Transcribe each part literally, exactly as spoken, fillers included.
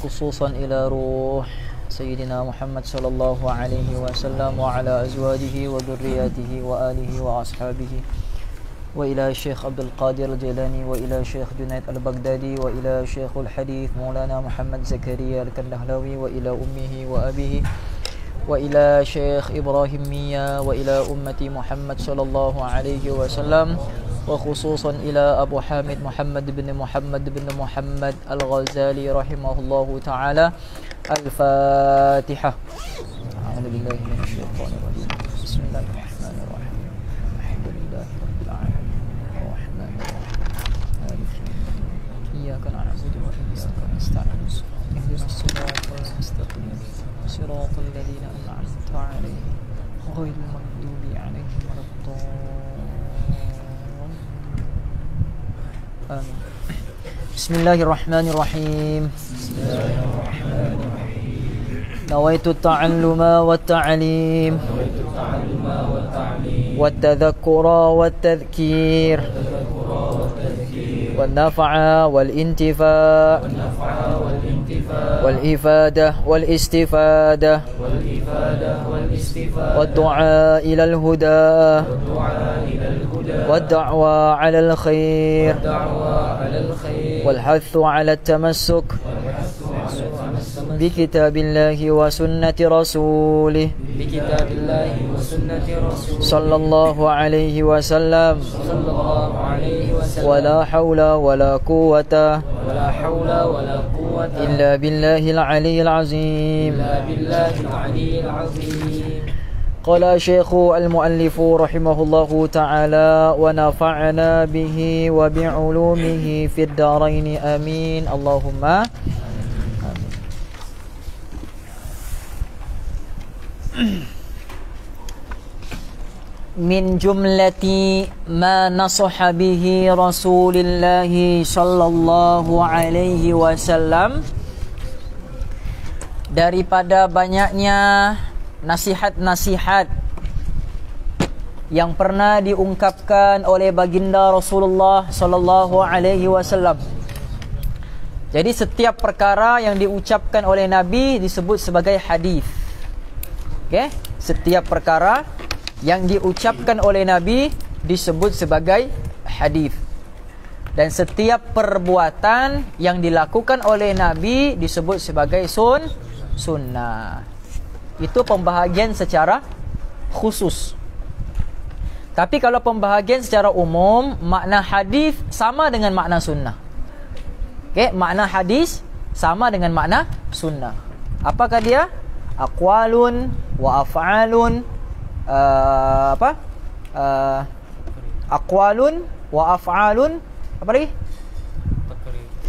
khususan ila ruh Sayyidina Muhammad sallallahu alaihi wasallam wa ala azwajihi wa dhurriyyatihi wa alihi wa ashabihi wa ila Sheikh Abdul Qadir Jalani wa ila Sheikh Junaid al-Baghdadi wa ila Sheikhul Hadith Mawlana Muhammad Zakaria al-Kanlahlawi wa ila ummihi wa abihi wa ila Syekh Ibrahim Mia wa ila ummati Muhammad sallallahu alaihi wasallam wa khususan ila Abu Hamid Muhammad bin Muhammad bin Muhammad al-Ghazali rahimahullahu taala. Al-Fatihah. A'udzu billahi minasyaitonir rajim. Bismillahirrahmanirrahim. Alhamdulillahirabbil alamin. Arrahmanir rahim. Iyyaka na'budu wa iyyaka nasta'in. Ihdinas siratal mustaqim. صراط الذين أنعمت عليهم غير المغضوب عليهم ولا الضالين. بسم الله الرحمن الرحيم. بسم الله الرحمن الرحيم. نويت التعلم والتعليم والتذكر والتذكير والنفع والانتفاع والإفادة والاستفادة والدعاء إلى الهدى والدعوة على الخير والحث على التمسك بكتاب الله وسنة رسوله صلى الله عليه وسلم ولا حول ولا قوة إلا بالله العلي العظيم. قال الشيخ المؤلف رحمه الله تعالى ونفعنا به وبعلومه في الدارين آمين اللهم آمين. Min jumlati ma nasaha bihi Rasulillahi sallallahu alaihi wasallam, daripada banyaknya nasihat-nasihat yang pernah diungkapkan oleh baginda Rasulullah sallallahu alaihi wasallam. Jadi setiap perkara yang diucapkan oleh Nabi disebut sebagai hadis. Okey, setiap perkara yang diucapkan oleh Nabi disebut sebagai hadis. Dan setiap perbuatan yang dilakukan oleh Nabi disebut sebagai sun, sunnah. Itu pembahagian secara khusus. Tapi kalau pembahagian secara umum, makna hadis sama dengan makna sunnah. Okey, makna hadis sama dengan makna sunnah. Apakah dia? Aqwalun wa af'alun. Uh, apa? Uh, aqwalun wa af'alun. Apa lagi?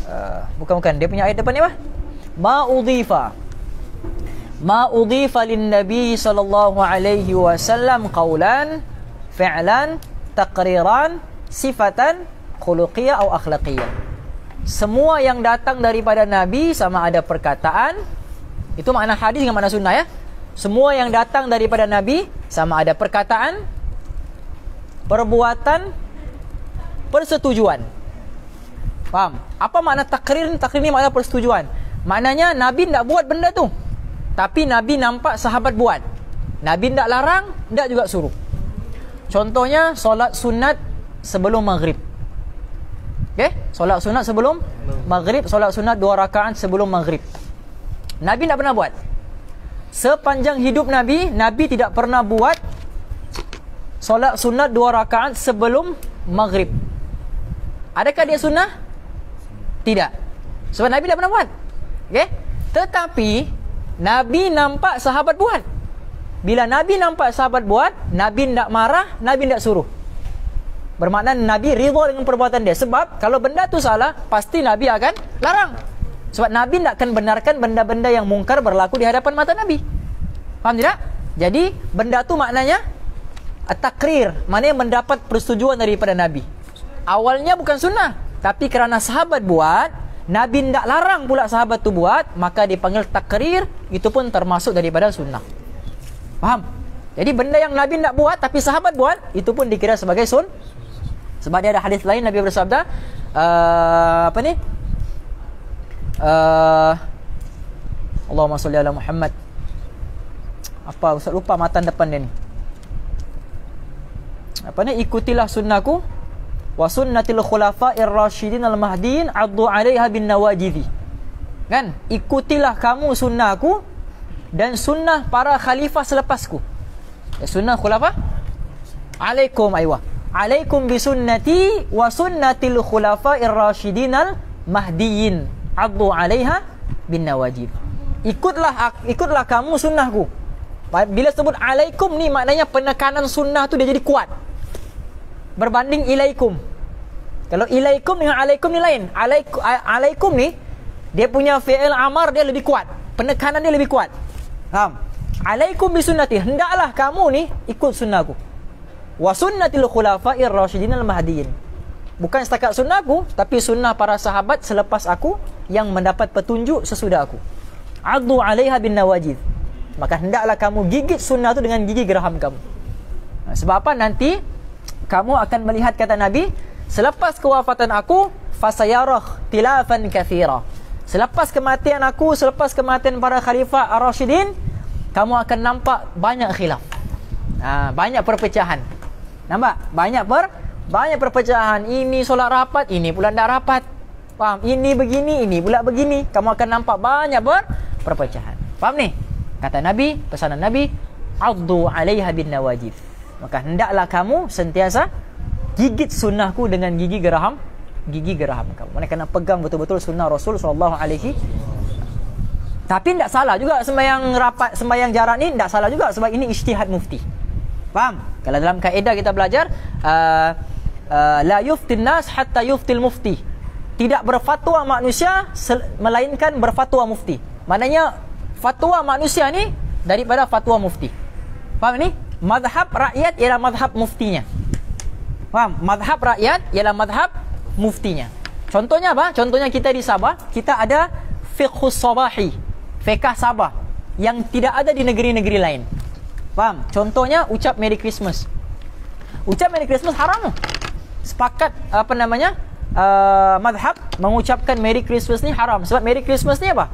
Uh, bukan bukan dia punya ayat depan ni apa? Ma udhifa. Ma udhifa lin nabi sallallahu alaihi wasallam qaulan, fi'lan, taqriran, sifatan, khuluqiyah atau akhlaqiyah. Semua yang datang daripada Nabi sama ada perkataan, itu makna hadis dengan makna sunnah ya. Semua yang datang daripada Nabi sama ada perkataan, perbuatan, persetujuan. Faham? Apa makna takrir? Takrir ni makna persetujuan. Maknanya Nabi tak buat benda tu, tapi Nabi nampak sahabat buat. Nabi tak larang, tak juga suruh. Contohnya solat sunat sebelum maghrib. Okay? Solat sunat sebelum maghrib, solat sunat dua rakaat sebelum maghrib. Nabi tak pernah buat. Sepanjang hidup Nabi, Nabi tidak pernah buat solat sunat dua rakaat sebelum maghrib. Adakah dia sunnah? Tidak. Sebab Nabi tidak pernah buat. Okay? Tetapi Nabi nampak sahabat buat. Bila Nabi nampak sahabat buat, Nabi tidak marah, Nabi tidak suruh. Bermakna Nabi ridha dengan perbuatan dia. Sebab kalau benda itu salah, pasti Nabi akan larang. Sebab Nabi tidak akan benarkan benda-benda yang mungkar berlaku di hadapan mata Nabi. Faham tidak? Jadi benda itu maknanya at-takrir, maknanya mendapat persetujuan daripada Nabi. Awalnya bukan sunnah, tapi kerana sahabat buat, Nabi tidak larang pula sahabat itu buat, maka dipanggil takrir. Itu pun termasuk daripada sunnah. Faham? Jadi benda yang Nabi tidak buat tapi sahabat buat, itu pun dikira sebagai sun. Sebab dia ada hadis lain Nabi bersabda, uh, Apa ni? Uh, Allahumma salli ala Muhammad. Apa Ustaz lupa matan depan dia ni. Apa ni? Ikutilah sunnahku wa sunnatil khulafa'ir rasyidin al-mahdiin 'addu 'alaiha bin nawajidhi. Kan? Ikutilah kamu sunnahku dan sunnah para khalifah selepasku. Ya, sunnah khulafah. Alaikum aywa. Alaikum bisunnati wa sunnatil khulafa'ir rasyidin al-mahdiin 'addu 'alaiha bin nawajidh. Ikutlah ikutlah kamu sunnahku. Bila sebut alaikum ni maknanya penekanan sunnah tu dia jadi kuat. Berbanding ilaikum. Kalau ilaikum dengan alaikum ni lain. Alaikum, alaikum ni dia punya fi'il amar dia lebih kuat. Penekanan dia lebih kuat. Faham? Alaikum bisunnati, hendaklah kamu ni ikut sunnahku. Wa sunnatil khulafa'ir rasyidin al-mahdiin. Bukan setakat sunnahku tapi sunnah para sahabat selepas aku yang mendapat petunjuk sesudah aku. Addu 'alaiha bin nawajid. Maka hendaklah kamu gigit sunnah itu dengan gigi geraham kamu. Sebab apa? Nanti kamu akan melihat kata Nabi, selepas kewafatan aku, fasayarah tilafan kathira. Selepas kematian aku, selepas kematian para khalifah ar-Rashidin, kamu akan nampak banyak khilaf. Ha, banyak perpecahan. Nampak? Banyak per, banyak perpecahan. Ini solat rapat, ini pula tidak rapat. Faham? Ini begini, ini pula begini. Kamu akan nampak banyak per, perpecahan. Faham ni? Kata Nabi, pesanan Nabi, addu 'alaiha bin nawajid. Maka hendaklah kamu sentiasa gigit sunnahku dengan gigi geraham, gigi geraham kamu. Mereka nak pegang betul-betul sunnah Rasul sallallahu alaihi. Tapi tidak salah juga sembahyang rapat, sembahyang jarak ni tidak salah juga sebab ini ijtihad mufti. Faham? Kalau dalam kaedah kita belajar uh, uh, la yuftin nas hatta yuftil mufti. Tidak berfatwa manusia melainkan berfatwa mufti. Maknanya fatwa manusia ni daripada fatwa mufti. Faham ni? Mazhab rakyat ialah mazhab muftinya. Faham? Mazhab rakyat ialah mazhab muftinya. Contohnya apa? Contohnya kita di Sabah, kita ada fiqhus sabahi, fiqh Sabah yang tidak ada di negeri-negeri lain. Faham? Contohnya ucap Merry Christmas. Ucap Merry Christmas haram. Sepakat apa namanya? Uh, mazhab mengucapkan Merry Christmas ni haram. Sebab Merry Christmas ni apa?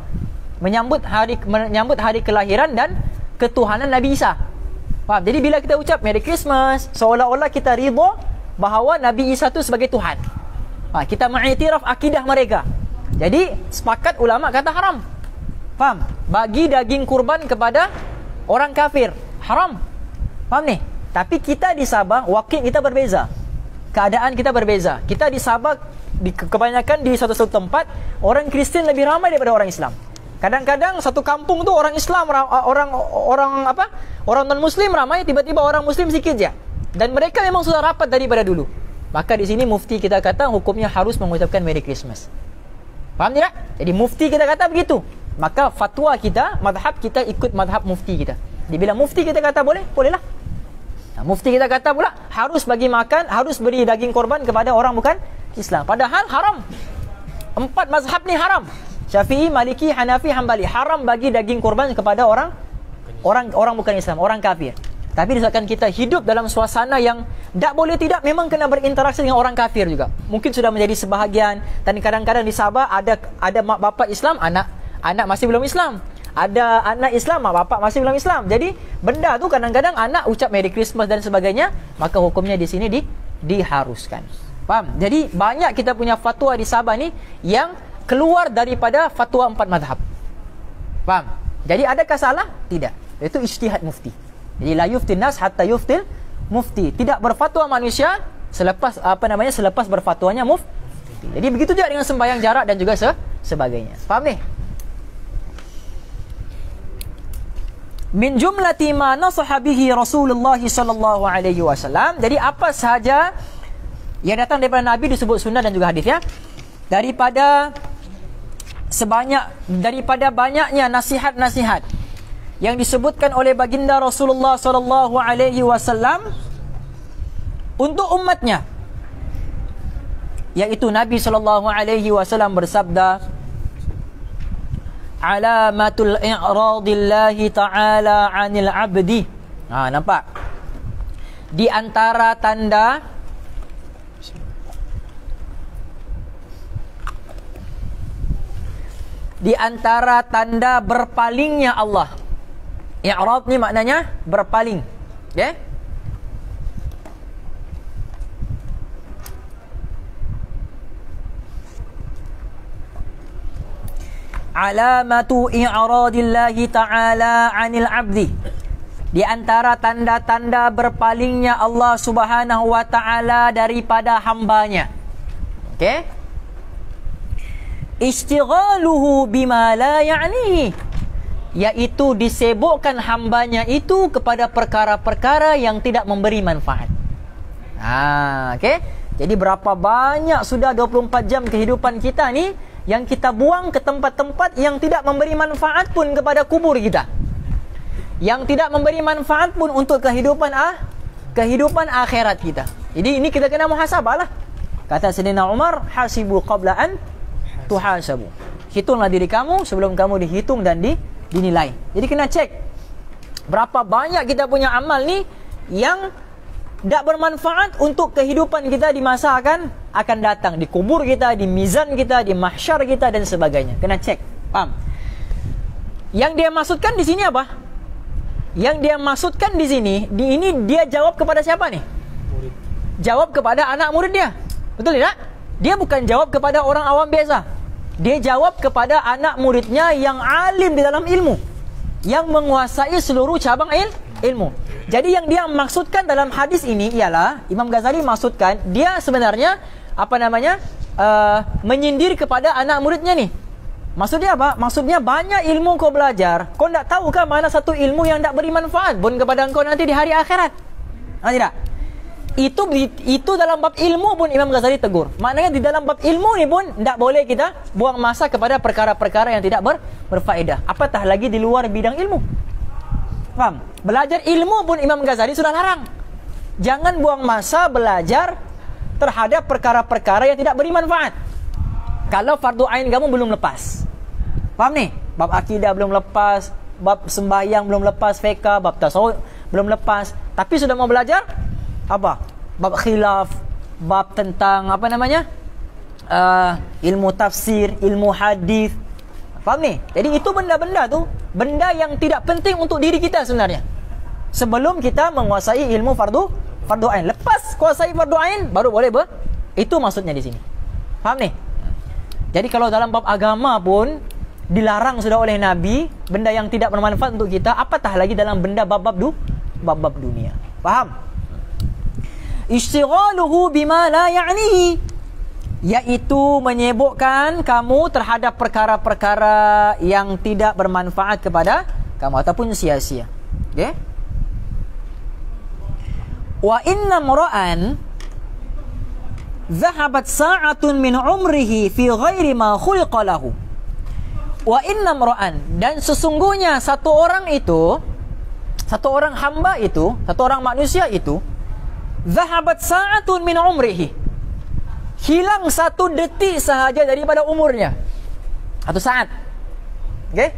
Menyambut hari menyambut hari kelahiran dan ketuhanan Nabi Isa. Faham? Jadi bila kita ucap Merry Christmas, seolah-olah kita ridha bahawa Nabi Isa itu sebagai Tuhan. Ha, kita mengiktiraf akidah mereka. Jadi sepakat ulama kata haram. Faham? Bagi daging kurban kepada orang kafir, haram. Faham ni? Tapi kita di Sabah, wakil kita berbeza. Keadaan kita berbeza. Kita di Sabah di, kebanyakan di satu-satu tempat orang Kristian lebih ramai daripada orang Islam. Kadang-kadang satu kampung tu orang Islam, orang orang apa? Orang non-Muslim ramai, tiba-tiba orang Muslim sikit je. Dan mereka memang sudah rapat daripada dulu. Maka di sini mufti kita kata hukumnya harus mengucapkan Merry Christmas. Faham tidak? Jadi mufti kita kata begitu. Maka fatwa kita, madhab kita ikut madhab mufti kita. Dibilang mufti kita kata boleh, bolehlah. Nah, mufti kita kata pula harus bagi makan, harus beri daging korban kepada orang bukan Islam. Padahal haram. Empat mazhab ni haram. Syafi'i, Maliki, Hanafi, Hanbali. Haram bagi daging korban kepada orang orang orang bukan Islam, orang kafir. Tapi disebabkan kita hidup dalam suasana yang tak boleh tidak memang kena berinteraksi dengan orang kafir juga. Mungkin sudah menjadi sebahagian. Dan kadang-kadang di Sabah ada ada mak bapak Islam, anak anak masih belum Islam. Ada anak Islam, mak bapak masih belum Islam. Jadi benda tu kadang-kadang anak ucap Merry Christmas dan sebagainya, maka hukumnya di sini di diharuskan. Faham? Jadi banyak kita punya fatwa di Sabah ni yang keluar daripada fatwa empat madhab. Faham? Jadi adakah salah? Tidak. Itu ijtihad mufti. Jadi la yuftin nas hatta yuftil mufti. Tidak berfatwa manusia selepas apa namanya selepas berfatwanya mufti. Jadi begitu juga dengan sembahyang jarak dan juga se sebagainya. Faham ni? Min jumlati ma nasaha bihi Rasulullah sallallahu alaihi wasallam. Jadi apa sahaja yang datang daripada Nabi disebut sunnah dan juga hadis ya. Daripada sebanyak daripada banyaknya nasihat-nasihat yang disebutkan oleh baginda Rasulullah sallallahu alaihi wasallam untuk umatnya, yaitu Nabi sallallahu alaihi wasallam bersabda, alamatul i'radillahi ta'ala 'anil 'abdi. Ha, nampak? Di antara tanda di antara tanda berpalingnya Allah. I'rab ni maknanya berpaling. Ya. Okay? Alamatu i'radillahi ta'ala 'anil 'abdi, di antara tanda-tanda berpalingnya Allah Subhanahu wa ta'ala daripada hambanya. Okey. Istighaluhu bima la ya'nihi, yaitu disebukkan hambanya itu kepada perkara-perkara yang tidak memberi manfaat. Ah, okey. Jadi berapa banyak sudah dua puluh empat jam kehidupan kita ni yang kita buang ke tempat-tempat yang tidak memberi manfaat pun kepada kubur kita, yang tidak memberi manfaat pun untuk kehidupan ah, kehidupan akhirat kita. Jadi ini kita kena muhasabah lah. Kata Sayyidina Umar, hasibu qabla an tuhasabu, hitunglah diri kamu sebelum kamu dihitung dan di, dinilai. Jadi kena cek berapa banyak kita punya amal ni yang tidak bermanfaat untuk kehidupan kita di masa akan akan datang, di kubur kita, di mizan kita, di mahsyar kita dan sebagainya. Kena cek, paham? Yang dia maksudkan di sini apa? Yang dia maksudkan di sini, di ini dia jawab kepada siapa nih? Murid. Jawab kepada anak murid dia, betul tidak? Dia bukan jawab kepada orang awam biasa. Dia jawab kepada anak muridnya yang alim di dalam ilmu, yang menguasai seluruh cabang il, ilmu. Jadi yang dia maksudkan dalam hadis ini ialah Imam Ghazali maksudkan dia sebenarnya apa namanya uh, menyindir kepada anak muridnya nih. Maksudnya apa? Maksudnya banyak ilmu kau belajar, kau tidak tahu kan mana satu ilmu yang tidak beri manfaat pun kepada kau nanti di hari akhirat. Nah, tidak. Itu itu dalam bab ilmu pun Imam Ghazali tegur. Maknanya di dalam bab ilmu ini pun tidak boleh kita buang masa kepada perkara-perkara yang tidak ber, berfaedah. Apatah lagi di luar bidang ilmu. Faham? Belajar ilmu pun Imam Ghazali sudah larang. Jangan buang masa belajar terhadap perkara-perkara yang tidak beri manfaat. Kalau fardu ain kamu belum lepas, faham nih? Bab akidah belum lepas, bab sembahyang belum lepas, fiqh, bab tasawuf belum lepas. Tapi sudah mau belajar apa? Bab khilaf, bab tentang apa namanya? Uh, ilmu tafsir, ilmu hadis. Faham ni? Jadi itu benda-benda tu, benda yang tidak penting untuk diri kita sebenarnya. Sebelum kita menguasai ilmu fardu fardu ain. Lepas kuasai fardu ain baru boleh ber. Itu maksudnya di sini. Faham ni? Jadi kalau dalam bab agama pun dilarang sudah oleh Nabi benda yang tidak bermanfaat untuk kita, apatah lagi dalam benda bab-bab du, bab-bab dunia. Faham? Ishtighaluhu bima la ya'nihi, yaitu menyebukkan kamu terhadap perkara-perkara yang tidak bermanfaat kepada kamu ataupun sia-sia. Okay? Wa inna mura'an zahabat sa'atun min umrihi fi ghairi ma khuliqa lahu. Wa inna mura'an, dan sesungguhnya satu orang itu, satu orang hamba itu, satu orang manusia itu, zahabat sa'atun min umrihi, hilang satu detik sahaja daripada umurnya. Satu saat. Okay?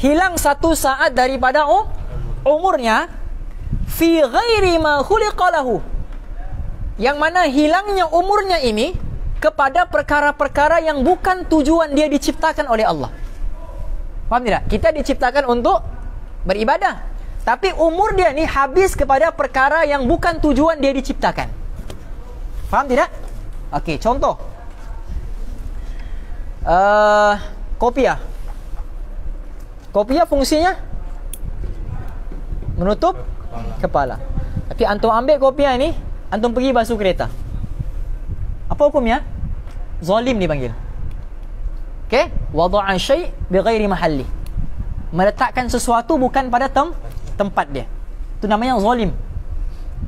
Hilang satu saat daripada um, umurnya. Fi ghairi ma khuliqa lahu, yang mana hilangnya umurnya ini kepada perkara-perkara yang bukan tujuan dia diciptakan oleh Allah. Faham tidak? Kita diciptakan untuk beribadah, tapi umur dia ni habis kepada perkara yang bukan tujuan dia diciptakan. Faham tidak? Okey, contoh uh, kopiah. Kopiah fungsinya menutup kepala. kepala. Tapi antum ambil kopiah ini, antum pergi basuh kereta, apa hukumnya? Zalim dipanggil. Okey, wada'a syai' bighairi mahalli, meletakkan sesuatu bukan pada tem tempat dia. Itu namanya zalim.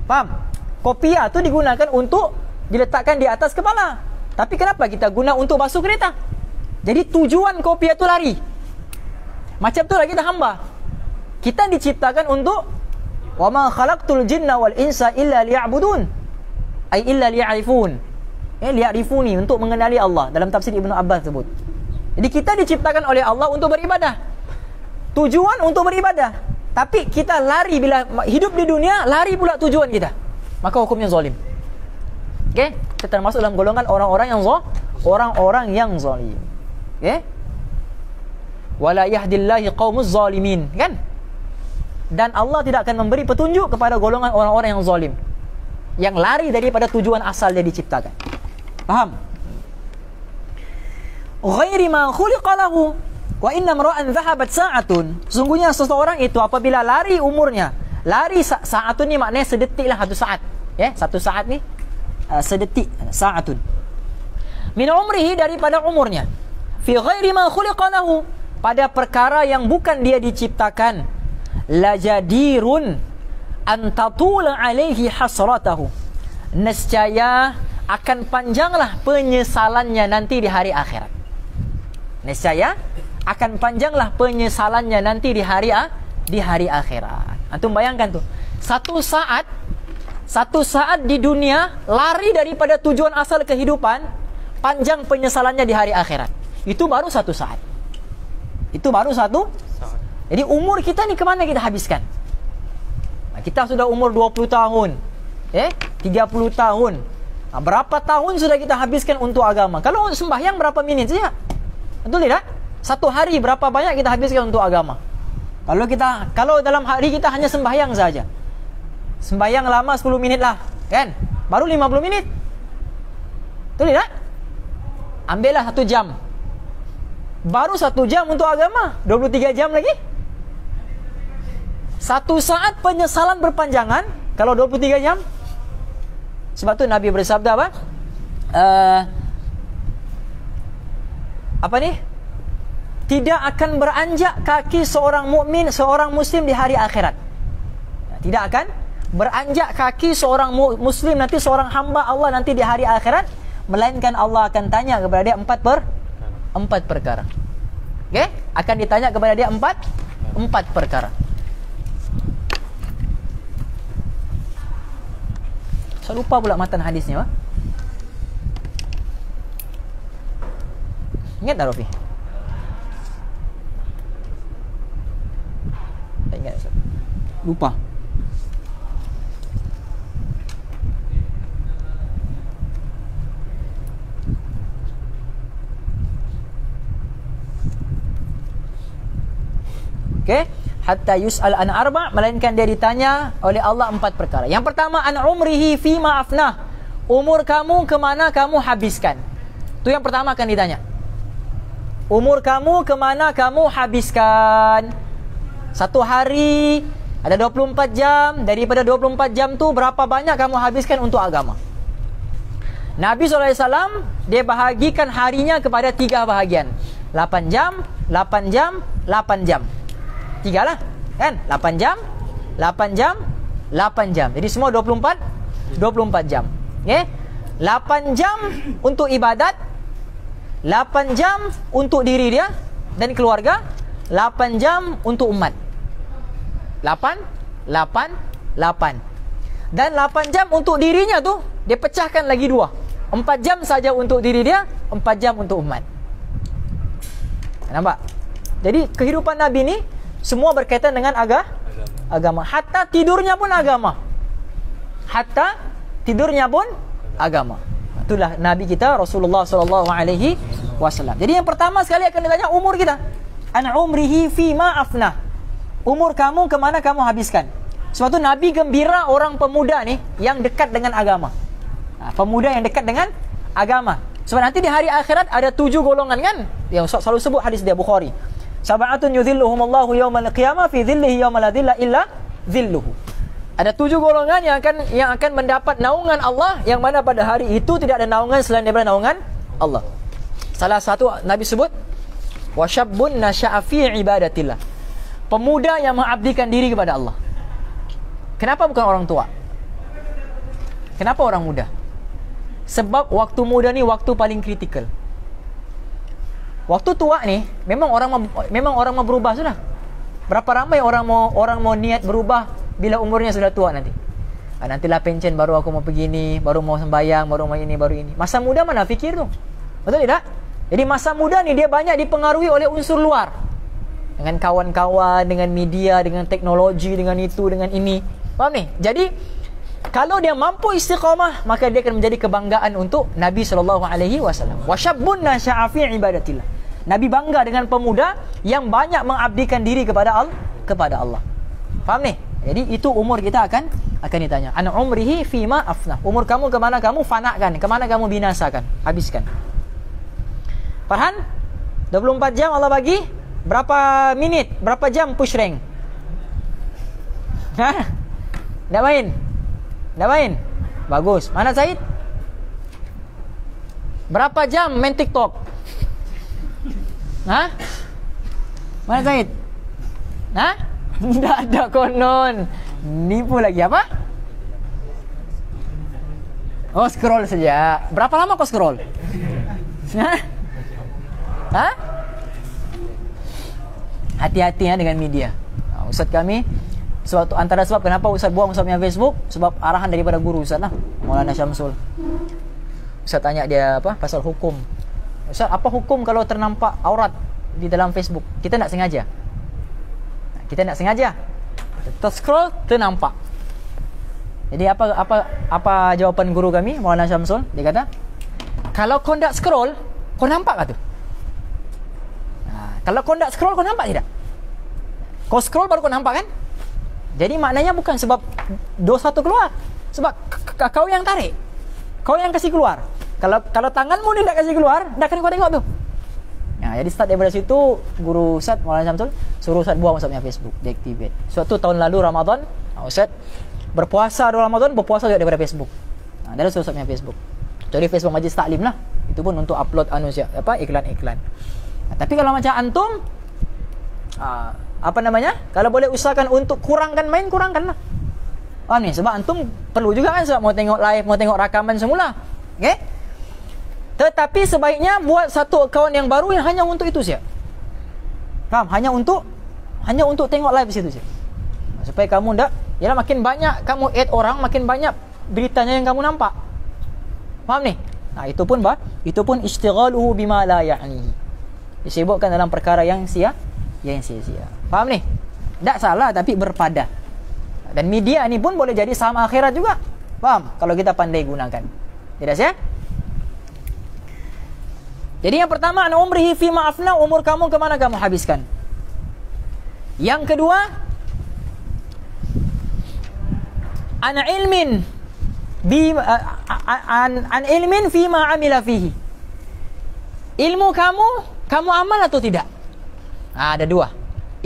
Faham? Kopiah tu digunakan untuk diletakkan di atas kepala. Tapi kenapa kita guna untuk basuh kereta? Jadi tujuan kopiah itu lari. Macam tu lagi kita hamba. Kita diciptakan untuk wa ma khalaqtul jinna wal insa illa liya'budun, ai illa liya'rifun. Eh, liya'rifuni, untuk mengenali Allah dalam tafsir Ibn Abbas sebut. Jadi kita diciptakan oleh Allah untuk beribadah. Tujuan untuk beribadah. Tapi kita lari bila hidup di dunia, lari pula tujuan kita. Maka hukumnya zalim. Okay? Kita termasuk dalam golongan orang-orang yang zalim, orang-orang yang zalim. Okay? wala yahdillahi qaumuz zalimin, kan? Dan Allah tidak akan memberi petunjuk kepada golongan orang-orang yang zalim, yang lari daripada tujuan asalnya diciptakan. Paham? Ghairi ma khuliqa lahu wa inna imra'an dhahabat sa'atun. Sungguhnya seseorang itu apabila lari umurnya, lari sa sa'atun ini maknanya sedetik lah, satu saat. Ya, satu saat nih uh, sedetik, sa'atun. Min umrihi, daripada umurnya. Fi ghairi ma khuliqa lahu, pada perkara yang bukan dia diciptakan. Lajadirun antatul alaihi hasratahu, nescaya akan panjanglah penyesalannya nanti di hari akhirat. Nescaya akan panjanglah penyesalannya nanti di hari ah, di hari akhirat. Antum bayangkan tuh, satu saat, satu saat di dunia lari daripada tujuan asal kehidupan, panjang penyesalannya di hari akhirat. Itu baru satu saat. Itu baru satu saat. Jadi umur kita nih kemana kita habiskan? Nah, kita sudah umur dua puluh tahun, eh, tiga puluh tahun. Nah, berapa tahun sudah kita habiskan untuk agama? Kalau sembahyang berapa menit saja? Betul tidak? Satu hari berapa banyak kita habiskan untuk agama? Kalau kita, kalau dalam hari kita hanya sembahyang saja, sembahyang lama sepuluh menit lah, kan? Baru lima puluh menit. Betul tidak? Ambillah satu jam. Baru satu jam untuk agama, dua puluh tiga jam lagi. Satu saat penyesalan berpanjangan kalau dua puluh tiga jam. Sebab itu Nabi bersabda apa? Uh, apa nih? Tidak akan beranjak kaki seorang mukmin, seorang muslim di hari akhirat. Tidak akan beranjak kaki seorang muslim nanti, seorang hamba Allah nanti di hari akhirat, melainkan Allah akan tanya kepada dia empat per empat perkara. Oke? Okay? Akan ditanya kepada dia empat empat perkara. Saya lupa pula matan hadisnya, Pak. Ingat tak, Rofi? Tak ingat, Ustaz. Lupa. Okey. Hatta yus'al an arba', melainkan dia ditanya oleh Allah empat perkara. Yang pertama, an umrihi fi ma afnah, umur kamu kemana kamu habiskan. Itu yang pertama akan ditanya. Umur kamu kemana kamu habiskan. Satu hari ada dua puluh empat jam. Daripada dua puluh empat jam tu berapa banyak kamu habiskan untuk agama. Nabi sallallahu alaihi wasallam dia bahagikan harinya kepada tiga bahagian. Lapan jam, lapan jam, lapan jam. Tiga lah, kan? Lapan jam, lapan jam, lapan jam. Jadi semua dua puluh empat dua puluh empat jam. Okey. lapan jam untuk ibadat, lapan jam untuk diri dia dan keluarga, lapan jam untuk umat. Lapan, lapan, lapan. Dan lapan jam untuk dirinya tu dia pecahkan lagi dua. Empat jam saja untuk diri dia, empat jam untuk umat. Nampak? Jadi kehidupan Nabi ni semua berkaitan dengan aga, agama. Hatta tidurnya pun agama. Hatta tidurnya pun agama. Itulah Nabi kita Rasulullah sallallahu alaihi wasallam. Jadi yang pertama sekali akan ditanya umur kita. An umrihi fi ma afnah. Umur kamu kemana kamu habiskan. Sebab itu Nabi gembira orang pemuda nih yang dekat dengan agama. Nah, pemuda yang dekat dengan agama. Sebab nanti di hari akhirat ada tujuh golongan, kan? Yang selalu sebut hadis dia Bukhari. Sab'atun yudhilluhumullahu yawmal qiyamah fi dhillihi yawma la dhilla illa dhilluhu. Ada tujuh golongan yang akan yang akan mendapat naungan Allah, yang mana pada hari itu tidak ada naungan selain daripada naungan Allah. Salah satu Nabi sebut wa syabbun nasya'a fi ibadatillah. Pemuda yang mengabdikan diri kepada Allah. Kenapa bukan orang tua? Kenapa orang muda? Sebab waktu muda ni waktu paling kritikal. Waktu tua ni memang orang memang orang mau berubah sudah. Berapa ramai orang mau orang mau niat berubah bila umurnya sudah tua nanti. Ah, nantilah pencen baru aku mau pergi ni, baru mau sembahyang, baru mau ini, baru ini. Masa muda mana fikir tu? Betul tidak? Jadi masa muda ni dia banyak dipengaruhi oleh unsur luar. Dengan kawan-kawan, dengan media, dengan teknologi, dengan itu, dengan ini. Faham ni? Jadi kalau dia mampu istiqamah, maka dia akan menjadi kebanggaan untuk Nabi sallallahu alaihi wasallam. Wa syabbun nasya'a fi ibadatillah. Nabi bangga dengan pemuda yang banyak mengabdikan diri kepada Allah, kepada Allah. Faham nih? Jadi itu umur kita akan akan ditanya. An umrihi fima afna. Umur kamu kemana kamu fanakan, kemana kamu binasakan, habiskan. Farhan, dua puluh empat jam Allah bagi berapa minit, berapa jam push rank? Hah? Nggak main? Nggak main? Bagus. Mana Said? Berapa jam main TikTok? Hah? Mana Said? Hah? Nggak ada konon. Nipu lagi apa? Oh, scroll saja. Berapa lama kau scroll? Hah? Hah? Hati-hati ya dengan media. Nah, Ustaz kami suatu antara sebab kenapa Ustaz buang Ustaz punya Facebook, sebab arahan daripada guru Ustaz lah, Maulana Syamsul. Ustaz tanya dia apa pasal hukum. Ustaz, apa hukum kalau ternampak aurat di dalam Facebook? Kita nak sengaja. Kita nak sengaja. Kita scroll ternampak. Jadi apa apa apa jawapan guru kami Maulana Syamsul? Dia kata, "Kalau kau tak scroll, kau nampak tak tu?" Nah, kalau kau tak scroll, kau nampak tidak? Kau scroll baru kau nampak kan? Jadi maknanya bukan sebab dosa itu keluar, sebab kau yang tarik, kau yang kasih keluar. Kalau kalau tanganmu dia tidak kasih keluar, tidak akan kau tengok tu. Nah, jadi start daripada situ guru Ustaz Maulana Syamsul suruh Ustaz buang Ustaznya Facebook, deactivate. Suatu tahun lalu Ramadan, Ustaz berpuasa dua Ramadan, berpuasa juga daripada Facebook. Nah, dari Ustaznya Facebook. Jadi Facebook Majlis Taklim lah. Itu pun untuk upload anu siapa apa iklan-iklan. Nah, tapi kalau macam antum uh, apa namanya, kalau boleh usahakan untuk kurangkan main, kurangkan lah. Paham nih? Sebab antum perlu juga kan, sebab mau tengok live, mau tengok rakaman semula. Okay? Tetapi sebaiknya buat satu akaun yang baru yang hanya untuk itu saja. Faham? Hanya untuk hanya untuk tengok live situ saja. Supaya kamu ndak, yalah makin banyak kamu add orang, makin banyak beritanya yang kamu nampak. Faham nih? Nah, itu pun bah, itu pun istighaluhu bima la ya'nihi. Disibukkan dalam perkara yang sia yang sia-sia. Faham nih? Tidak salah tapi berpada. Dan media ini pun boleh jadi saham akhirat juga. Faham? Kalau kita pandai gunakan. Jelas ya? Jadi yang pertama, an umrihi fi ma'afna, umur kamu kemana kamu habiskan. Yang kedua, an ilmin bi an, an ilmin fi ma'amila fihi. Ilmu kamu, kamu amal atau tidak? Ah, ada dua.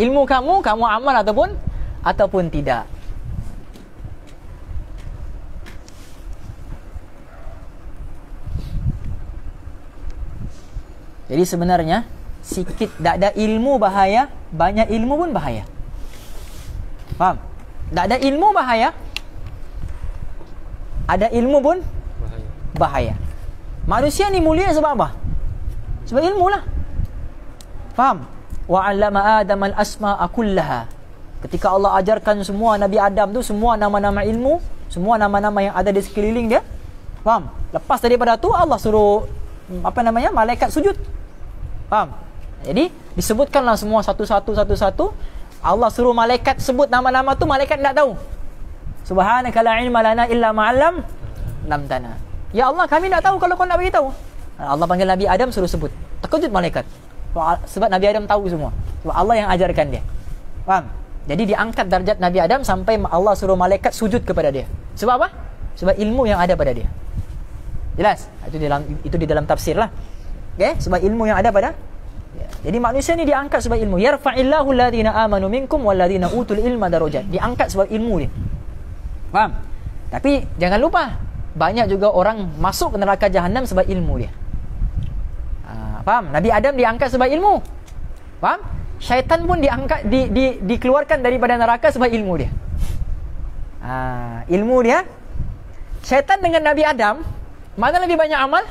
Ilmu kamu, kamu amal ataupun ataupun tidak. Jadi sebenarnya sikit tak ada ilmu bahaya, banyak ilmu pun bahaya. Faham? Tak ada ilmu bahaya, ada ilmu pun bahaya. bahaya. Manusia ni mulia sebab apa? Sebab ilmu lah. Faham? Wa 'allama Adam al-asma'a kullaha. Ketika Allah ajarkan semua Nabi Adam tu semua nama-nama ilmu, semua nama-nama yang ada di sekeliling dia. Faham? Lepas daripada tu Allah suruh apa namanya? Malaikat sujud. Faham? Jadi disebutkanlah semua satu-satu satu-satu. Allah suruh malaikat sebut nama-nama tu, malaikat tak tahu. Subhanaka la 'ilma lana illa ma 'allamtana. Ya Allah, kami tak tahu kalau kau nak beritahu. Allah panggil Nabi Adam suruh sebut. Terkejut malaikat. Sebab Nabi Adam tahu semua. Sebab Allah yang ajarkan dia. Faham? Jadi diangkat darjat Nabi Adam sampai Allah suruh malaikat sujud kepada dia. Sebab apa? Sebab ilmu yang ada pada dia. Jelas? Itu di dalam, itu di dalam tafsir lah. Okay? Sebab ilmu yang ada pada dia. Jadi manusia ni diangkat sebab ilmu. Yarfa'illahu alladhina amanu minkum walladhina utul ilma darajat. Diangkat sebab ilmu dia. Faham? Tapi jangan lupa, banyak juga orang masuk ke neraka jahanam sebab ilmu dia. Faham? Nabi Adam diangkat sebab ilmu. Faham? Syaitan pun diangkat di, di, dikeluarkan daripada neraka sebab ilmu dia. Ah, ilmu dia. Syaitan dengan Nabi Adam, mana lebih banyak amal?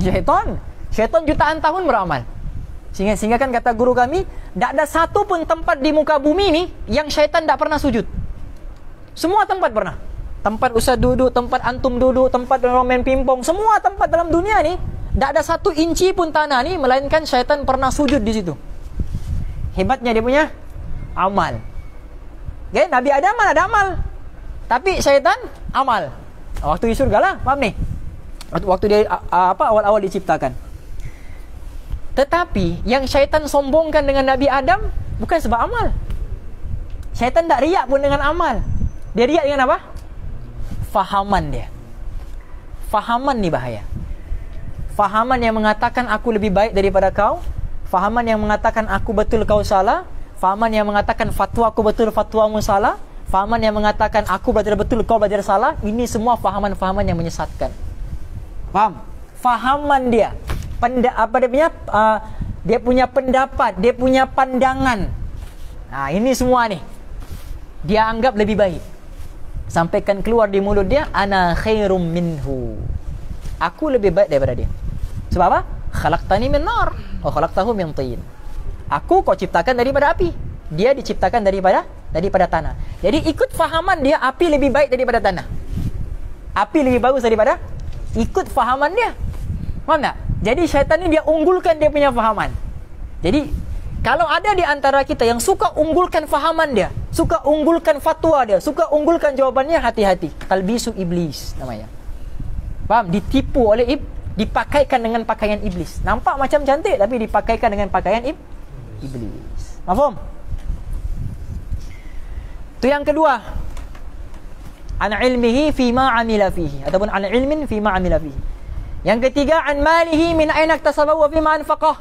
Syaitan. Syaitan jutaan tahun beramal. Sehingga, sehingga kan kata guru kami, tidak ada satu pun tempat di muka bumi ni yang syaitan tidak pernah sujud. Semua tempat pernah. Tempat Ustaz duduk, tempat antum duduk, tempat main pingpong, semua tempat dalam dunia ni. Tidak ada satu inci pun tanah ni melainkan syaitan pernah sujud di situ. Hebatnya dia punya amal. Okay? Nabi Adam ada amal, tapi syaitan amal. Waktu di surga lah, faham ni? Waktu dia apa awal-awal diciptakan. Tetapi yang syaitan sombongkan dengan Nabi Adam bukan sebab amal. Syaitan tak riak pun dengan amal. Dia riak dengan apa? Fahaman dia. Fahaman ni bahaya. Fahaman yang mengatakan aku lebih baik daripada kau. Fahaman yang mengatakan aku betul kau salah. Fahaman yang mengatakan fatwa aku betul, fatwamu salah. Fahaman yang mengatakan aku belajar betul, kau belajar salah. Ini semua fahaman-fahaman yang menyesatkan. Faham? Fahaman dia. Penda, apa dia punya uh, dia punya pendapat, dia punya pandangan. Nah, ini semua nih dia anggap lebih baik. Sampaikan keluar di mulut dia, ana khairum minhu. Aku lebih baik daripada dia. Sebab apa? Khalaqtani min nar wa khalaqtahu min tin. Aku kau ciptakan daripada api. Dia diciptakan daripada daripada tanah. Jadi ikut fahaman dia, api lebih baik daripada tanah. Api lebih bagus daripada ikut fahaman dia. Faham tak? Jadi syaitan ni dia unggulkan dia punya fahaman. Jadi kalau ada di antara kita yang suka unggulkan fahaman dia, suka unggulkan fatwa dia, suka unggulkan jawabannya, hati-hati. Talbisu iblis namanya. Faham? Ditipu oleh iblis, dipakaikan dengan pakaian iblis. Nampak macam cantik tapi dipakaikan dengan pakaian iblis. Mafhum? Itu yang kedua. An ilmihi fima amila fihi, ataupun an ilmin fima amila fihi. Yang ketiga, an malihi min aina iktasabahu wa fima anfaqah.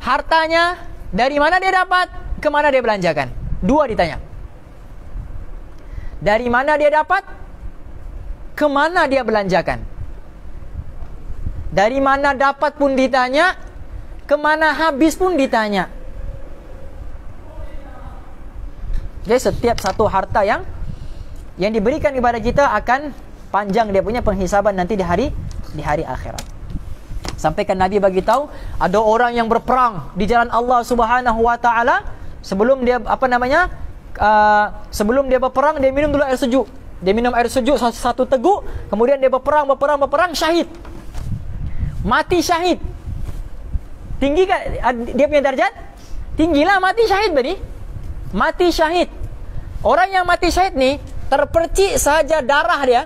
Hartanya dari mana dia dapat, ke mana dia belanjakan. Dua ditanya. Dari mana dia dapat, ke mana dia belanjakan. Dari mana dapat pun ditanya, kemana habis pun ditanya. Jadi setiap satu harta yang yang diberikan kepada kita akan panjang dia punya penghisaban nanti di hari di hari akhirat. Sampaikan Nabi bagi tahu, ada orang yang berperang di jalan Allah Subhanahu wa taala, sebelum dia apa namanya? Uh, sebelum dia berperang dia minum dulu air sejuk. Dia minum air sejuk satu teguk, kemudian dia berperang, berperang, berperang, syahid. Mati syahid. Tinggi kan dia punya darjat? Tinggilah mati syahid bani. Mati syahid. Orang yang mati syahid ni, terpercik saja darah dia.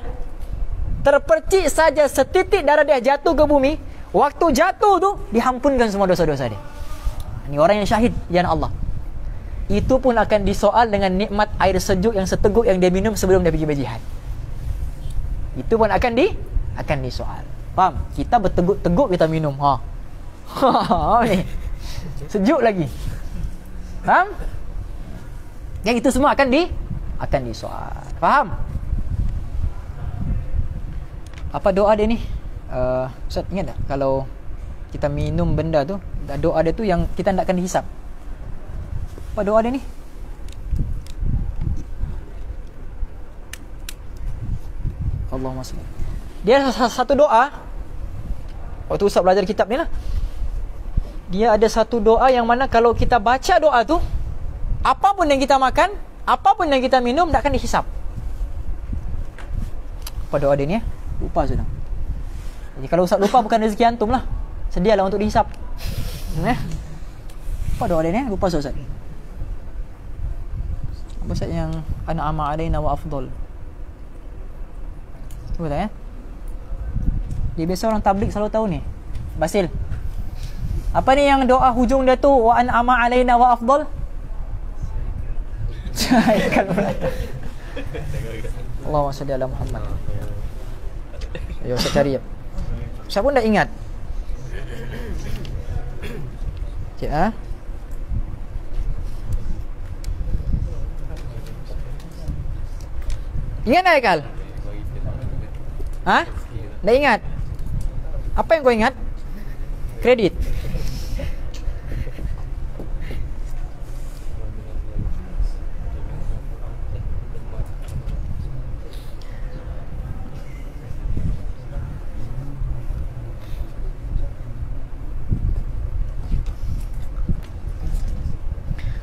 Terpercik saja setitik darah dia jatuh ke bumi. Waktu jatuh tu, dihampunkan semua dosa-dosa dia. Ini orang yang syahid, ya Allah. Itu pun akan disoal dengan nikmat air sejuk yang seteguk yang dia minum sebelum dia pergi berjihad. Itu pun akan di akan disoal. Faham? Kita berteguk-teguk kita minum. Ha. Sejuk lagi. Faham? Yang itu semua akan di akan disoal. Faham? Apa doa dia ni? Uh, Ustaz ingat tak? Kalau kita minum benda tu, doa dia tu yang kita tidak akan dihisap. Apa doa dia ni? Allahumma salli. Dia satu doa. Waktu Ustaz belajar kitab ni lah, dia ada satu doa yang mana kalau kita baca doa tu, apapun yang kita makan, apapun yang kita minum, tak akan dihisap. Apa doa dia ni ya? Lupa sudah. Jadi kalau Ustaz lupa, bukan rezeki antum lah. Sedialah untuk dihisap. Nah. Apa doa dia ni ya? Lupa Ustaz. Ustaz yang ana ama alaina wa afdal. Cuba tak ya? Dia biasa orang tablik selalu tahu ni. Basil. Apa ni yang doa hujung dia tu wa an ama alaina wa afdal? Allahumma salli ala Muhammad. Ayo saya cari. Saya pun dah ingat. Cik ah. Ingat tak Kal? Hah? Dah ingat? Apa yang kau ingat? Kredit.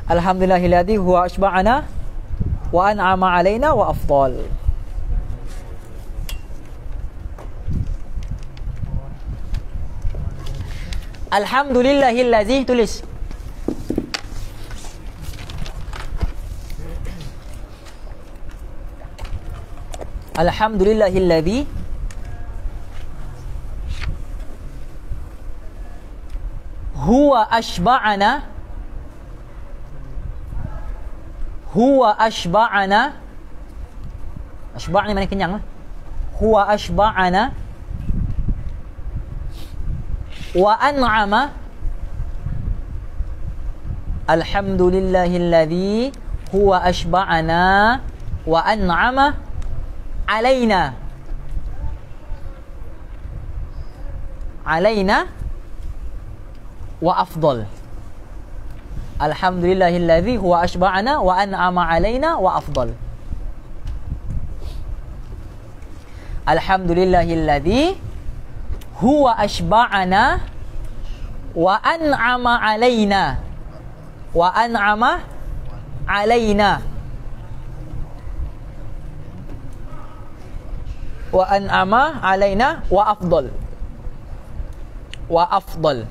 Alhamdulillahilladzi huwa asba'ana wa an'ama 'alaina wa afdal. Alhamdulillahilladzi, tulis. Alhamdulillahilladzi huwa ashba'ana, huwa ashba'ana, ashba'ana mana kenyang lah, huwa ashba'ana wa an'ama, alhamdulillahilladzi huwa ashba'ana wa an'ama alaina, alaina wa afdal. Alhamdulillahilladzi huwa ashba'ana wa an'ama alaina wa afdal. Alhamdulillahilladzi huwa ashba'ana wa an'ama alaina wa an'ama alaina wa an'ama alaina wa afdal wa afdal.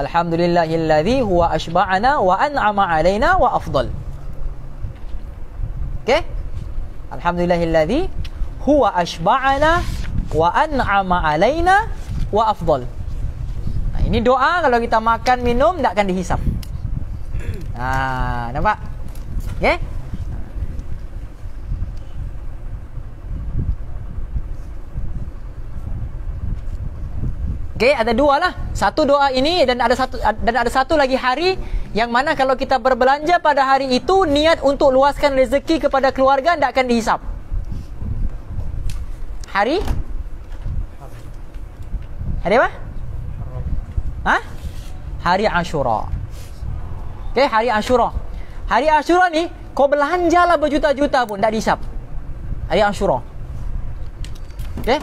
Alhamdulillahilladzi huwa ashba'ana wa an'ama alaina wa afdal. Oke? Okay? Alhamdulillahilladzi huwa ashba'ana wa an'ama alaina wa afdal. Nah, ini doa kalau kita makan minum tidak akan dihisap. Nah, nampak? Oke? Okay? Oke, okay, ada dua lah. Satu doa ini dan ada satu dan ada satu lagi hari yang mana kalau kita berbelanja pada hari itu niat untuk luaskan rezeki kepada keluarga tidak akan dihisap. Hari? Hari apa? Hah? Hari Ashura. Oke, okay, hari Ashura. Hari Ashura nih, kau belanja lah berjuta-juta pun tidak dihisap. Hari Ashura. Oke? Okay?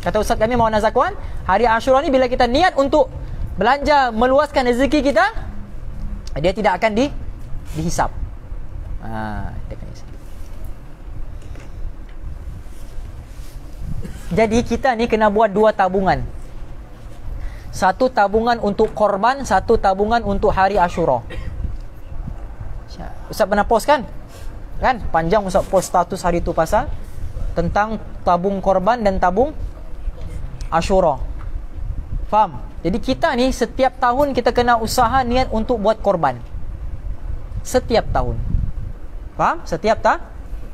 Kata Ustaz kami Maulana Zakwan, hari Ashura ini bila kita niat untuk belanja meluaskan rezeki kita, dia tidak akan di dihisap. Ah, dia akan dihisap. Jadi kita ni kena buat dua tabungan. Satu tabungan untuk korban, satu tabungan untuk hari Ashura. Ustaz pernah post kan? Kan? Panjang Ustaz post status hari itu pasal tentang tabung korban dan tabung Ashura. Faham? Jadi kita ni setiap tahun kita kena usaha niat untuk buat korban. Setiap tahun. Faham? Setiap tak?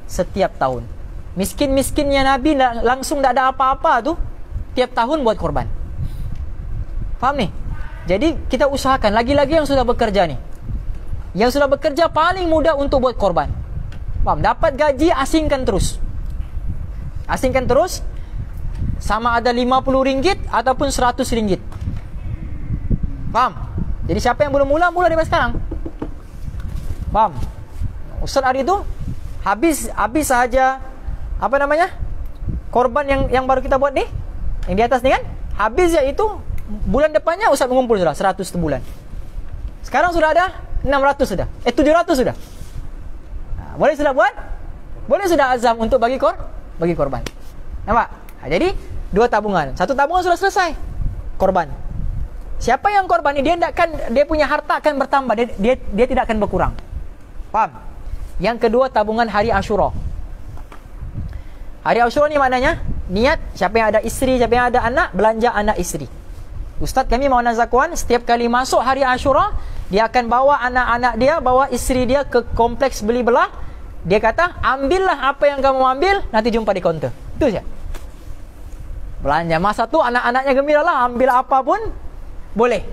Setiap tahun. Miskin-miskinnya Nabi langsung tak ada apa-apa tu, tiap tahun buat korban. Faham ni? Jadi kita usahakan. Lagi-lagi yang sudah bekerja ni, yang sudah bekerja paling mudah untuk buat korban. Faham? Dapat gaji asingkan terus. Asingkan terus. Sama ada lima puluh ringgit ataupun seratus ringgit. Faham? Jadi siapa yang belum mula, mula dari sekarang. Faham? Ustaz hari itu habis habis saja apa namanya? Korban yang yang baru kita buat nih. Yang di atas nih kan? Habis ya itu bulan depannya Ustaz mengumpul sudah seratus sebulan. Sekarang sudah ada enam ratus sudah. Eh tujuh ratus sudah. Nah, boleh sudah buat? Boleh sudah azam untuk bagi kor bagi korban. Nampak? Nah, jadi dua tabungan, satu tabungan sudah selesai korban. Siapa yang korban ini dia tidak akan, dia punya harta akan bertambah, dia, dia dia tidak akan berkurang. Paham? Yang kedua tabungan hari Ashura. Hari Ashura ini maknanya niat siapa yang ada istri, siapa yang ada anak, belanja anak istri. Ustaz kami Maulana Zakwan setiap kali masuk hari Ashura dia akan bawa anak-anak dia, bawa istri dia ke kompleks beli belah. Dia kata ambillah apa yang kamu ambil, nanti jumpa di kaunter. Itu saja. Belanja masa tu anak-anaknya gembira lah, ambil apa pun boleh.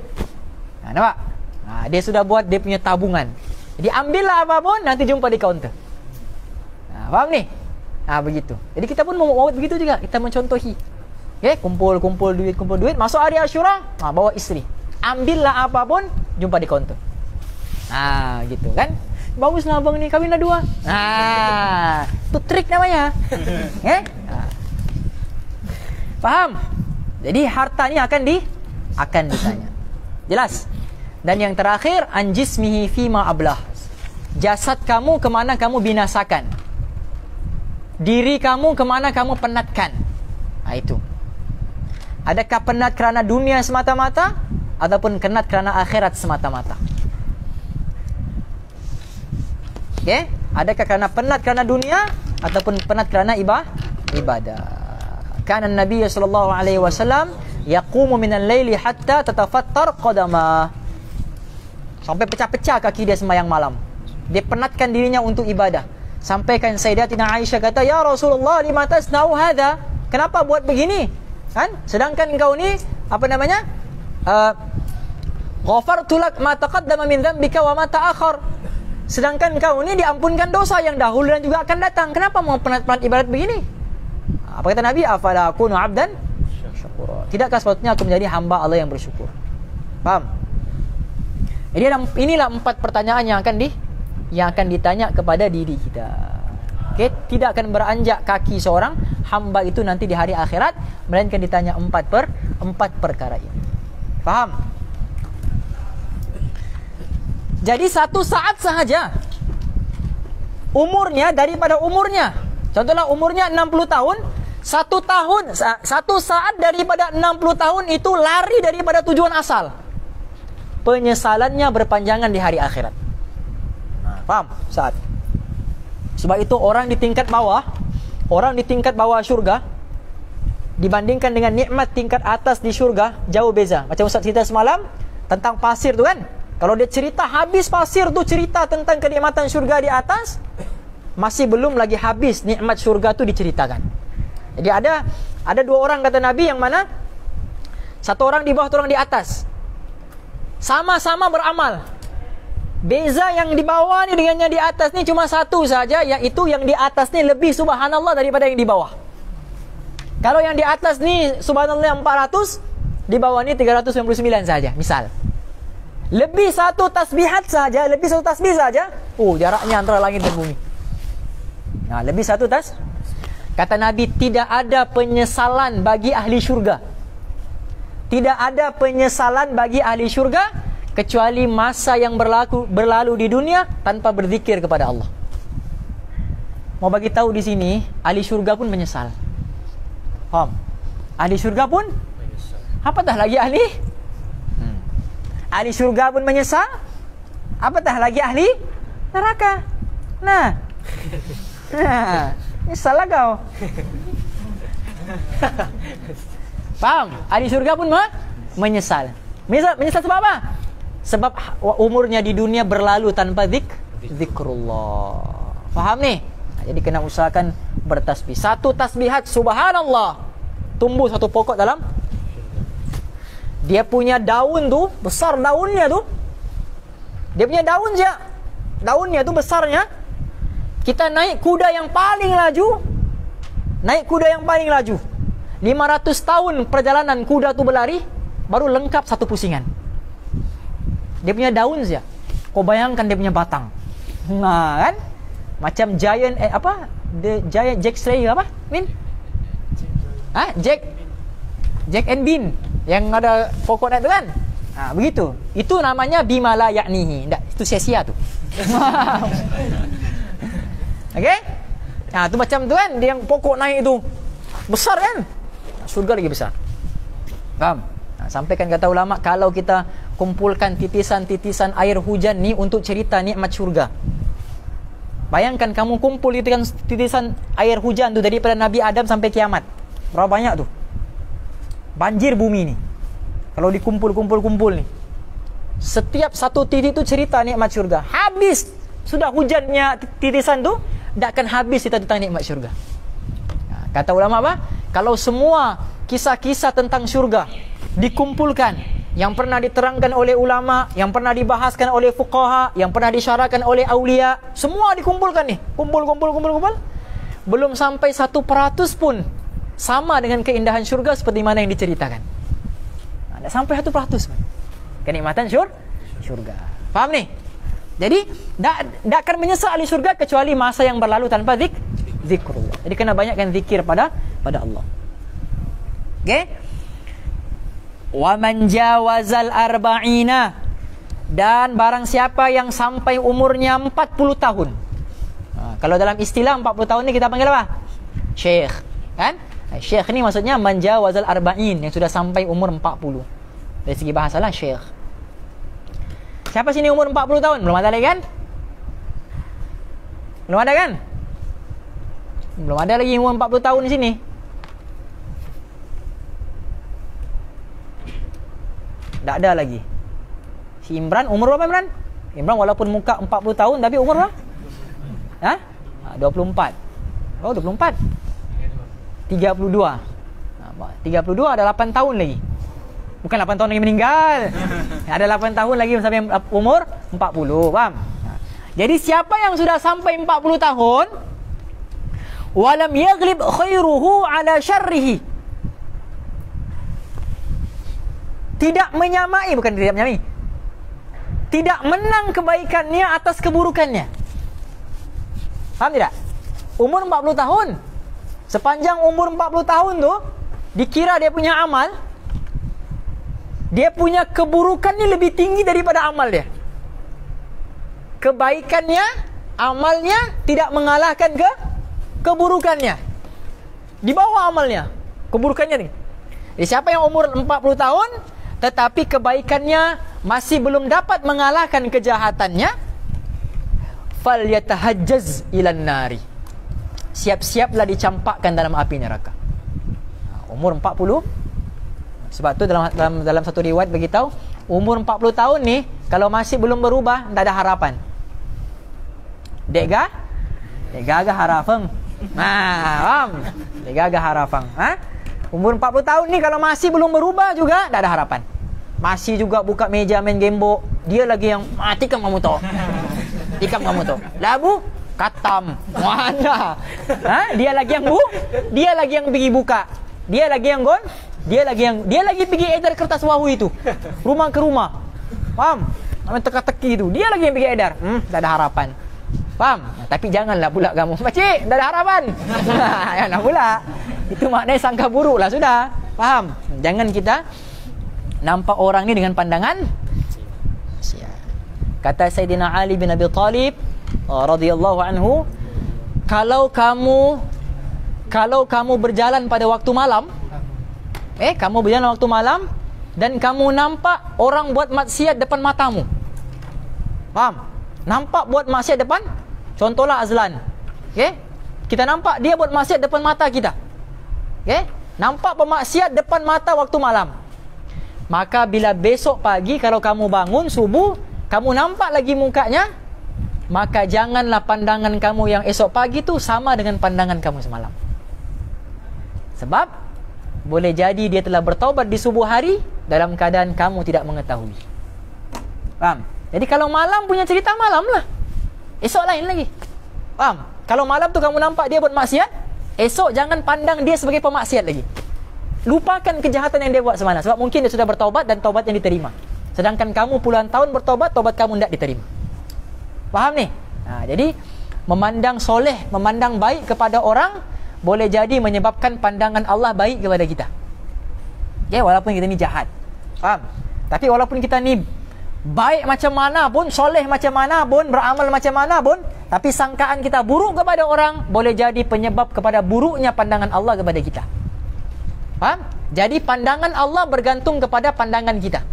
Nah, nampak? Nah, dia sudah buat dia punya tabungan. Jadi ambil lah apa pun nanti jumpa di kaunter. Nah, faham ni? Nah, begitu. Jadi kita pun mau begitu juga, kita mencontohi. Okay, kumpul kumpul duit kumpul duit. Masuk hari Ashura, nah, bawa isteri. Ambil lah apa pun jumpa di kaunter. Nah, gitu kan? Baguslah abang ni, kahwinlah dua. Nah, tu trik namanya. Okay? Nah. Faham? Jadi harta ni akan di akan ditanya. Jelas? Dan yang terakhir anjismihi fima ablah. Jasad kamu kemana kamu binasakan. Diri kamu kemana kamu penatkan. Nah, itu. Adakah penat kerana dunia semata-mata ataupun penat kerana akhirat semata-mata? Okey? Adakah kerana penat kerana dunia ataupun penat kerana ibadah? Ibadah. Kan Nabi sallallahu alaihi wasallam yaqumu minal laili hatta tatafattar qadamah. Sampai pecah-pecah kaki dia sembahyang malam. Dia penatkan dirinya untuk ibadah. Sampaikan Sayyidatina Aisyah kata, "Ya Rasulullah, lima tasna'u hadha?" Kenapa buat begini? Kan? Sedangkan engkau ni apa namanya? Uh, Ghafartu lak ma taqaddama min dzambika wa ma ta'akhkhar. Sedangkan engkau ni diampunkan dosa yang dahulu dan juga akan datang. Kenapa mau penat-penat ibadat begini? Apa kata Nabi? Afala akunu abdan syakura. Tidakkah sepatutnya aku menjadi hamba Allah yang bersyukur? Paham? Jadi inilah empat pertanyaan yang akan di yang akan ditanya kepada diri kita. Okey, tidak akan beranjak kaki seorang hamba itu nanti di hari akhirat melainkan ditanya empat per empat perkara ini. Paham? Jadi satu saat sahaja umurnya daripada umurnya. Contohlah umurnya enam puluh tahun, satu tahun, satu saat daripada enam puluh tahun itu lari daripada tujuan asal. Penyesalannya berpanjangan di hari akhirat. Paham? Saat. Sebab itu orang di tingkat bawah, orang di tingkat bawah syurga dibandingkan dengan nikmat tingkat atas di syurga jauh beza. Macam Ustaz cerita semalam tentang pasir tu kan? Kalau dia cerita habis pasir tu cerita tentang kenikmatan syurga di atas, masih belum lagi habis nikmat syurga tu diceritakan. Jadi ada ada dua orang kata Nabi yang mana satu orang di bawah, satu orang di atas. Sama-sama beramal. Beza yang di bawah ni dengan yang di atas ni cuma satu saja, yaitu yang di atas ni lebih subhanallah daripada yang di bawah. Kalau yang di atas ni subhanallah empat ratus, di bawah ni tiga ratus sembilan puluh sembilan saja, misal. Lebih satu tasbihat saja, lebih satu tasbih saja, oh jaraknya antara langit dan bumi. Nah, lebih satu tas. Kata Nabi, tidak ada penyesalan bagi ahli syurga. Tidak ada penyesalan bagi ahli syurga kecuali masa yang berlaku berlalu di dunia tanpa berzikir kepada Allah. Mau bagi tahu di sini, ahli syurga pun menyesal. Paham? Ahli syurga pun menyesal. Apatah lagi ahli? Hmm. Ahli syurga pun menyesal. Apatah lagi ahli neraka. Nah. Nah, menyesal lah kau. Paham? Ahli syurga pun ma? menyesal. Menyesal, menyesal sebab apa? Sebab umurnya di dunia berlalu tanpa zik, zikrullah. Faham nih? Nah, jadi kena usahakan bertasbih. Satu tasbihat subhanallah tumbuh satu pokok dalam. Dia punya daun tuh, besar daunnya tuh. Dia punya daun aja. Daunnya tuh besarnya. Kita naik kuda yang paling laju. Naik kuda yang paling laju. lima ratus tahun perjalanan kuda tuh berlari baru lengkap satu pusingan. Dia punya daun saja. Kau bayangkan dia punya batang. Nah, kan? Macam giant eh, apa? The giant Jack Stray apa? Min? Ah, Jack Jack and Bean yang ada pokok naik tu kan? Ah, begitu. Itu namanya bimala yaknihi. Enggak, itu sia-sia tu. Okey? Ah, tu macam tu kan, dia yang pokok naik itu. Besar kan? Surga lagi besar. Faham? Nah, sampaikan kata ulama, kalau kita kumpulkan titisan-titisan air hujan ni untuk cerita nikmat syurga. Bayangkan kamu kumpul titisan, titisan air hujan tu daripada Nabi Adam sampai kiamat. Berapa banyak tu? Banjir bumi ni. Kalau dikumpul-kumpul-kumpul ni. Setiap satu titik tu cerita nikmat syurga. Habis sudah hujannya titisan tu, tak akan habis cerita tentang nikmat syurga. Nah, kata ulama apa? Kalau semua kisah-kisah tentang syurga dikumpulkan, yang pernah diterangkan oleh ulama, yang pernah dibahaskan oleh fuqaha, yang pernah disyarahkan oleh awliya, semua dikumpulkan nih, kumpul, kumpul, kumpul, kumpul, belum sampai satu peratus pun sama dengan keindahan syurga seperti mana yang diceritakan. Tidak sampai satu peratus pun kenikmatan syur, syurga. Faham nih? Jadi tidak akan menyesal ahli syurga kecuali masa yang berlalu tanpa zik, zikrullah. Jadi kena banyakkan zikir pada pada Allah. Okay? Wa man jawazal arba'ina, dan barang siapa yang sampai umurnya empat puluh tahun. Nah, kalau dalam istilah empat puluh tahun ni kita panggil apa? Syekh, kan? Nah, syekh ni maksudnya man jawazal arba'in, yang sudah sampai umur empat puluh. Dari segi bahasa lah syekh. Siapa sini umur empat puluh tahun? Belum ada lagi kan? Belum ada kan? Belum ada lagi umur empat puluh tahun di sini. Tak ada lagi. Si Imran, umur berapa Imran? Imran walaupun muka empat puluh tahun, tapi umur berapa? Ha? dua puluh empat. Oh, dua puluh empat. tiga puluh dua. tiga puluh dua ada lapan tahun lagi. Bukan lapan tahun lagi meninggal. Ada lapan tahun lagi sampai umur empat puluh, faham? Jadi siapa yang sudah sampai empat puluh tahun, walam yaghlib khairuhu ala syarrihi. Tidak menyamai, bukan tidak menyamai. Tidak menang kebaikannya atas keburukannya. Paham tidak? Umur empat puluh tahun. Sepanjang umur empat puluh tahun tuh dikira dia punya amal, dia punya keburukan ini lebih tinggi daripada amal dia. Kebaikannya, amalnya tidak mengalahkan ke keburukannya. Di bawah amalnya, keburukannya nih. Jadi siapa yang umur empat puluh tahun tetapi kebaikannya masih belum dapat mengalahkan kejahatannya, fal yatahajjaz ilan nari. Siap-siaplah dicampakkan dalam api neraka. Umur empat puluh. Sebab tu dalam dalam dalam satu riwayat beritahu, umur empat puluh tahun ni kalau masih belum berubah, tak ada harapan. Dega, dega agak harafeng. Nah, faham? Dega agak harafeng. Ha? Umur empat puluh tahun ni kalau masih belum berubah juga, tak ada harapan. Masih juga buka meja main gembok, dia lagi yang tikam kamu tu. Tikam kamu tu. Labu katam. Mana? Ha? Dia lagi yang bu, dia lagi yang pergi buka. Dia lagi yang gon. Dia lagi yang dia lagi pergi edar kertas wahu itu. Rumah ke rumah. Faham? Main teka-teki itu. Dia lagi yang pergi edar. Hmm, tak ada harapan. Faham? Nah, tapi janganlah pula kamu, "Pakcik, tak ada harapan." Janganlah pula. Itu maknanya sangka buruklah sudah. Faham? Jangan kita nampak orang ni dengan pandangan sia. Kata Sayyidina Ali bin Abi Talib radhiyallahu anhu, "Kalau kamu kalau kamu berjalan pada waktu malam, Eh, kamu berjalan waktu malam dan kamu nampak orang buat maksiat depan matamu. Faham? Nampak buat maksiat depan. Contohlah Azlan. Okey? Kita nampak dia buat maksiat depan mata kita. Okey? Nampak pemaksiat depan mata waktu malam. Maka bila besok pagi kalau kamu bangun subuh, kamu nampak lagi mukanya, maka janganlah pandangan kamu yang esok pagi tu sama dengan pandangan kamu semalam. Sebab boleh jadi dia telah bertaubat di subuh hari dalam keadaan kamu tidak mengetahui." Faham? Jadi kalau malam punya cerita malam lah. Esok lain lagi. Faham? Kalau malam tu kamu nampak dia buat maksiat, esok jangan pandang dia sebagai pemaksiat lagi. Lupakan kejahatan yang dia buat semalam. Sebab mungkin dia sudah bertaubat dan taubat yang diterima. Sedangkan kamu puluhan tahun bertaubat, taubat kamu tidak diterima. Faham ni? Nah, jadi memandang soleh, memandang baik kepada orang boleh jadi menyebabkan pandangan Allah baik kepada kita. Ya, okay, walaupun kita ni jahat. Faham? Tapi walaupun kita ni baik macam mana pun, soleh macam mana pun, beramal macam mana pun, tapi sangkaan kita buruk kepada orang, boleh jadi penyebab kepada buruknya pandangan Allah kepada kita. Faham? Jadi pandangan Allah bergantung kepada pandangan kita.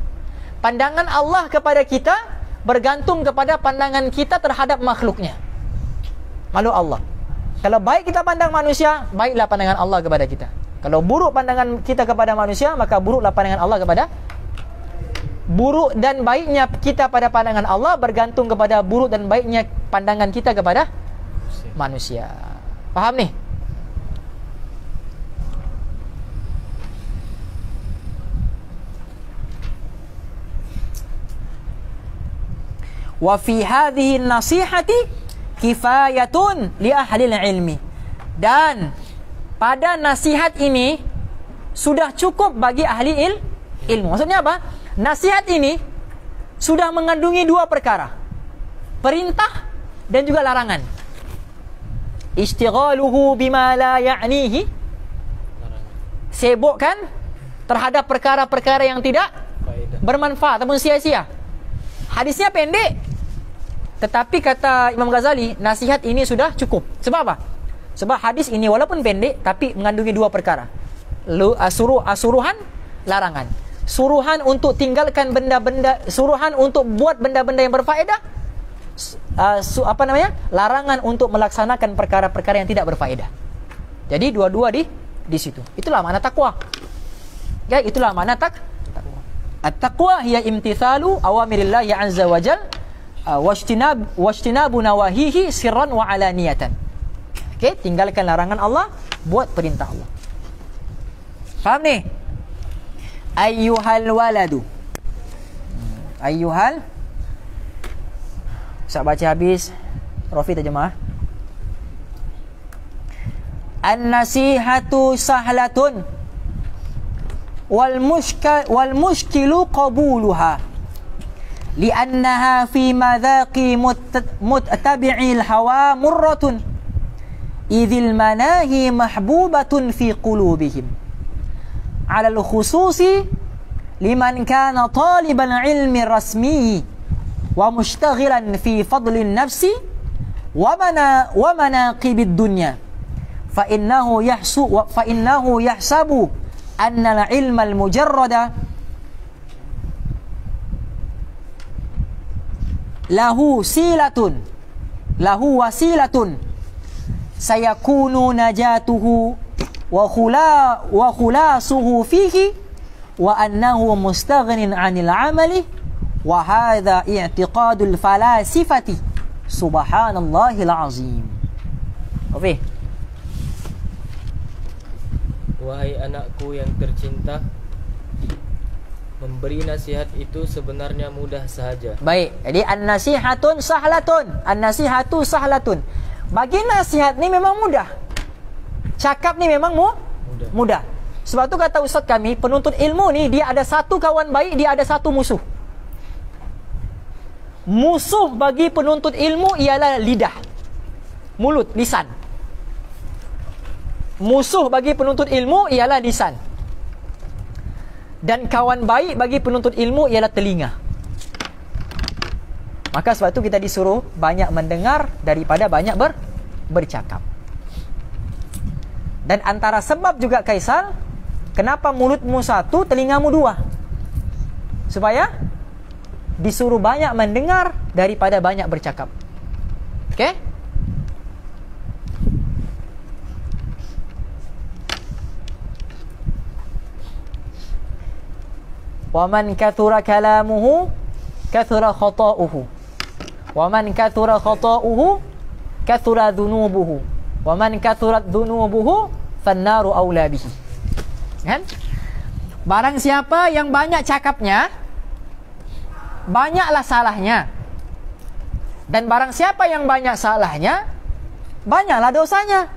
Pandangan Allah kepada kita bergantung kepada pandangan kita terhadap makhluknya. Makhluk Allah. Kalau baik kita pandang manusia, baiklah pandangan Allah kepada kita. Kalau buruk pandangan kita kepada manusia, maka buruklah pandangan Allah kepada. Buruk dan baiknya kita pada pandangan Allah bergantung kepada buruk dan baiknya pandangan kita kepada manusia. Faham ni? Wa fi hadhihi nasihati kifayatun li ahlil ilmi. Dan pada nasihat ini sudah cukup bagi ahli il, ilmu. Maksudnya apa? Nasihat ini sudah mengandungi dua perkara, perintah dan juga larangan. Ishtighaluhu bima la ya'nihi, sibukkan terhadap perkara-perkara yang tidak bermanfaat ataupun sia-sia. Hadisnya pendek, tetapi kata Imam Ghazali, nasihat ini sudah cukup. Sebab apa? Sebab hadis ini walaupun pendek, tapi mengandungi dua perkara. Suruh, suruhan, larangan. Suruhan untuk tinggalkan benda-benda, suruhan untuk buat benda-benda yang berfaedah. Uh, su, apa namanya? Larangan untuk melaksanakan perkara-perkara yang tidak berfaedah. Jadi dua-dua di di situ. Itulah makna takwa. Ya, itulah makna tak, takwa. At-taqwa hiya imtithalu awamirillahi azza wa jal wajtinab wajtinabu nawahihi sirran wa alaniyatan. Oke, okay, tinggalkan larangan Allah, buat perintah Allah. Paham nih? Ayyuhal waladu. Ayyuhal. Saya baca habis. Rofi terjemah. An-nasihatu sahlatun wal mushkil wal mushkilu qabuluha li'annaha fi madhaqi muttabi'il hawa murratun idzil manahi mahbubatun fi qulubihim 'ala al-khususi liman kana taliban ilmi rasmi wa mushtaghilan fi fadlin nafsi wa mana wa manaqibid dunya fa innahu yahsu fa innahu yahsabu anna al-ilma al-mujarrada lahu silatun lahu wasilatun sayakunu najatuhu wa khula wa khulasuhu fihi wa annahu mustaghnin 'anil 'amali wa hadha i'tiqadul falasifati subhanallahil 'azim. Oke. Wahai anakku yang tercinta, memberi nasihat itu sebenarnya mudah saja. Baik, jadi an-nasihatun sahlatun. An-nasihatu sahlatun. Bagi nasihat ini memang mudah. Cakap ni memang mu? mudah. mudah. Sebab tu kata ustaz kami, penuntut ilmu ni dia ada satu kawan baik, dia ada satu musuh. Musuh bagi penuntut ilmu ialah lidah. Mulut, lisan. Musuh bagi penuntut ilmu ialah lisan. Dan kawan baik bagi penuntut ilmu ialah telinga. Maka sebab itu kita disuruh banyak mendengar daripada banyak ber, bercakap. Dan antara sebab juga Kaisal, kenapa mulutmu satu, telingamu dua? Supaya disuruh banyak mendengar daripada banyak bercakap. Oke? Okay? Wa man kathura kalamuhu kathura khata'uhu wa man kathura khata'uhu kathura dhunubuhu wa man kathurat dhunubuhu fannaru aula bihi. Kan? Barang siapa yang banyak cakapnya, banyaklah salahnya. Dan barang siapa yang banyak salahnya, banyaklah dosanya.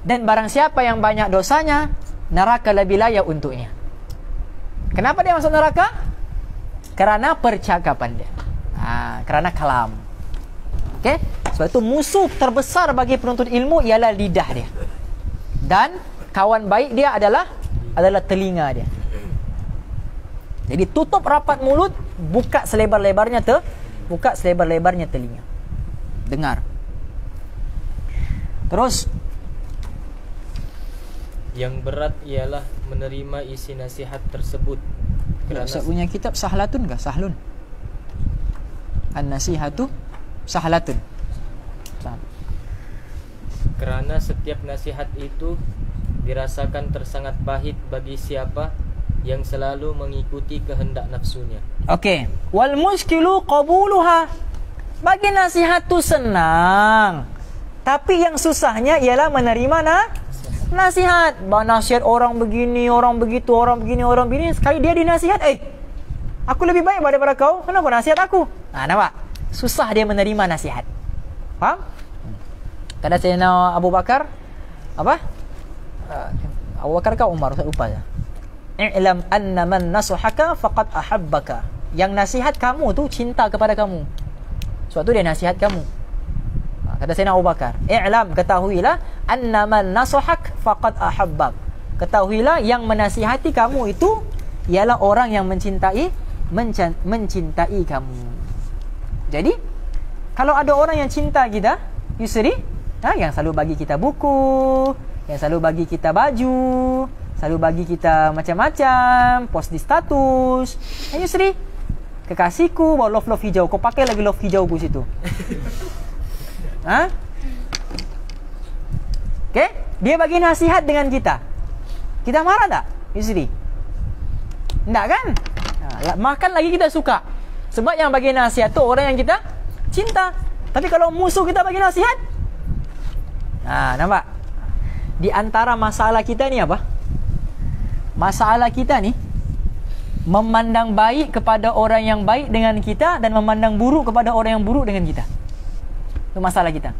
Dan barang siapa yang banyak dosanya, neraka lebih layak untuknya. Kenapa dia masuk neraka? Kerana percakapan dia. Ha, kerana kalam. Okey? Sebab itu musuh terbesar bagi penuntut ilmu ialah lidah dia. Dan kawan baik dia adalah adalah telinga dia. Jadi tutup rapat mulut, buka selebar-lebarnya tu, buka selebar-lebarnya telinga. Dengar. Terus yang berat ialah menerima isi nasihat tersebut. Kerana ya, punya kitab sahlatun ke? Sahlun. An-nasihatu sahlatun. Sahlatun. Kerana setiap nasihat itu dirasakan tersangat pahit bagi siapa yang selalu mengikuti kehendak nafsunya. Okey. Wal muskilu qabuluha. Bagi nasihat tu senang. Tapi yang susahnya ialah menerima nah nasihat. Bah, nasihat orang begini, orang begitu, orang begini, orang begini. Sekali dia dinasihat, eh, aku lebih baik daripada kau, kenapa nasihat aku? Nah, nampak? Susah dia menerima nasihat. Faham? Kata Sayyidina Abu Bakar, apa? Uh, Abu Bakar kau Umar, saya lupa ya. I'lam anna man nasuhaka faqad ahabbaka. Yang nasihat kamu tu cinta kepada kamu. Suatu dia nasihat kamu. Kata Sayyidina Abu Bakar, i'lam, ketahuilah, annaman nasuhak faqad ahabbak. Ketahuilah yang menasihati kamu itu ialah orang yang mencintai mencintai kamu. Jadi kalau ada orang yang cinta kita, Yusri, ha, yang selalu bagi kita buku, yang selalu bagi kita baju, selalu bagi kita macam-macam, post di status, hey, Yusri, kekasihku bawa love-love hijau, kau pakai lagi love hijau ku situ. Ha? Okay? Dia bagi nasihat dengan kita. Kita marah tak? Isteri? Tak kan? Ha. makan lagi kita suka. Sebab yang bagi nasihat tu orang yang kita cinta. Tapi kalau musuh kita bagi nasihat, nah, nampak? Di antara masalah kita ni apa? Masalah kita ni memandang baik kepada orang yang baik dengan kita dan memandang buruk kepada orang yang buruk dengan kita. Itu masalah kita.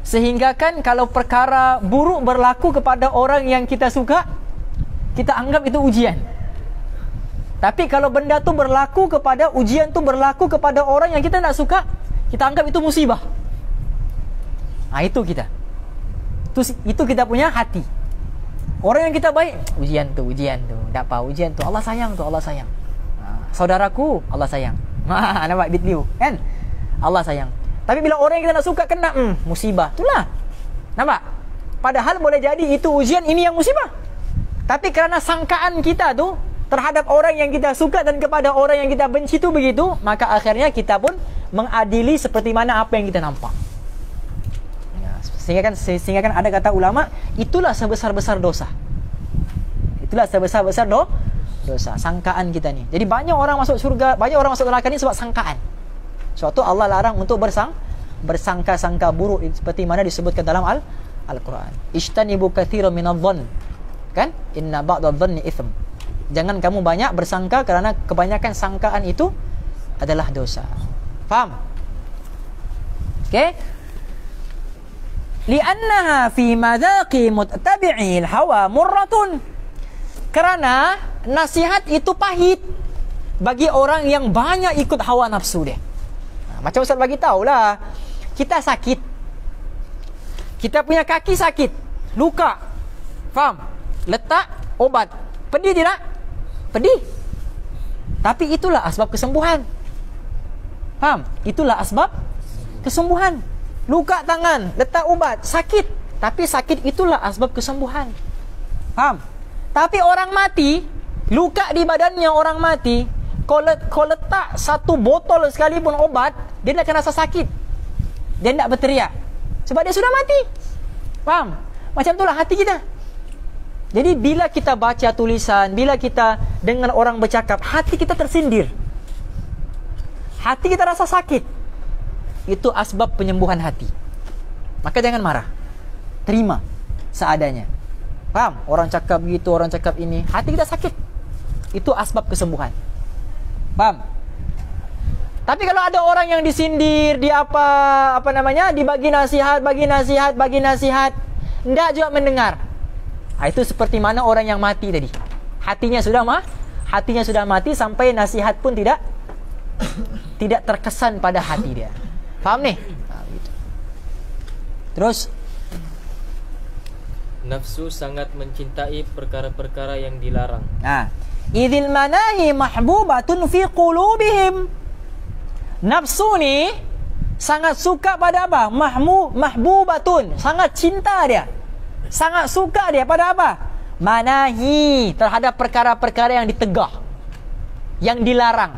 Sehingga kan kalau perkara buruk berlaku kepada orang yang kita suka, kita anggap itu ujian. Tapi kalau benda tu berlaku kepada, ujian tu berlaku kepada orang yang kita nak suka, kita anggap itu musibah. Nah, itu kita. Itu, itu kita punya hati. Orang yang kita baik, ujian tu, ujian tu. Tak apa, ujian tu. Allah sayang tu, Allah sayang. Nah, saudaraku, Allah sayang. Nah, nampak bitliu, kan? Allah sayang. Tapi bila orang yang kita nak suka kena, hmm, musibah. Itulah. Nampak? Padahal boleh jadi itu ujian, ini yang musibah. Tapi kerana sangkaan kita tu terhadap orang yang kita suka dan kepada orang yang kita benci itu begitu, maka akhirnya kita pun mengadili seperti mana apa yang kita nampak. Ya, sehingga kan, sehingga kan ada kata ulama, itulah sebesar-besar dosa. Itulah sebesar-besar do, dosa, sangkaan kita ni. Jadi banyak orang masuk surga, banyak orang masuk neraka ni sebab sangkaan. Suatu Allah larang untuk bersang, bersangka-sangka buruk seperti mana disebutkan dalam Al Al-Quran. Ijtanibu katsiran minadh-dhon. Kan? Inna ba'dadh-dhonni itsm. Jangan kamu banyak bersangka kerana kebanyakan sangkaan itu adalah dosa. Faham? Okey? Li'annaha fi madhaqi muttabi'il hawa murratun. Kerana nasihat itu pahit bagi orang yang banyak ikut hawa nafsu dia. Nah, macam Ustaz bagi tahulah, kita sakit. Kita punya kaki sakit, luka. Faham? Letak obat. Pedih tidak? Pedih. Tapi itulah asbab kesembuhan. Faham? Itulah asbab kesembuhan. Luka tangan, letak ubat, sakit. Tapi sakit itulah asbab kesembuhan. Faham? Tapi orang mati, luka di badannya orang mati, kalau letak satu botol sekalipun obat, dia tidak akan rasa sakit. Dia tidak berteriak. Sebab dia sudah mati. Faham? Macam itulah hati kita. Jadi bila kita baca tulisan, bila kita dengan orang bercakap, hati kita tersindir. Hati kita rasa sakit. Itu asbab penyembuhan hati. Maka jangan marah. Terima seadanya. Faham? Orang cakap begitu, orang cakap ini, hati kita sakit. Itu asbab kesembuhan. Faham? Tapi kalau ada orang yang disindir, di apa apa namanya, dibagi nasihat, bagi nasihat, bagi nasihat, tidak juga mendengar. Nah, itu seperti mana orang yang mati tadi. Hatinya sudah mah, hatinya sudah mati sampai nasihat pun tidak tidak terkesan pada hati dia. Faham nih? Nah, gitu. Terus nafsu sangat mencintai perkara-perkara yang dilarang. Nah, idzil manahi mahbubatun fi qulubihim. Nafsu ni sangat suka pada apa? Mahmu mahbubatun, sangat cinta dia. Sangat suka dia pada apa? Manahi, terhadap perkara-perkara yang ditegah, yang dilarang,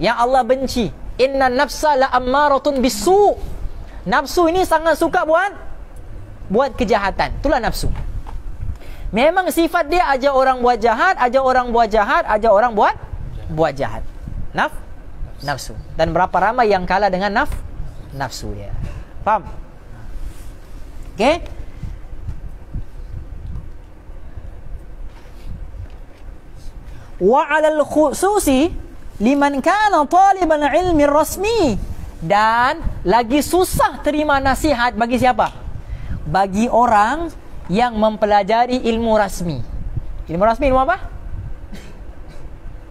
yang Allah benci. Inna nafsa la ammaratun bisu. Nafsu ini sangat suka buat buat kejahatan. Itulah nafsu. Memang sifat dia aja orang buat jahat, aja orang buat jahat, aja orang buat buat jahat. Naf, nafsu. Dan berapa ramai yang kalah dengan naf, nafsu dia. Faham? Okey? Wa 'alal khususi liman kana taliban ilmi rasmi. Dan lagi susah terima nasihat bagi siapa? Bagi orang yang mempelajari ilmu rasmi. Ilmu rasmi ilmu apa?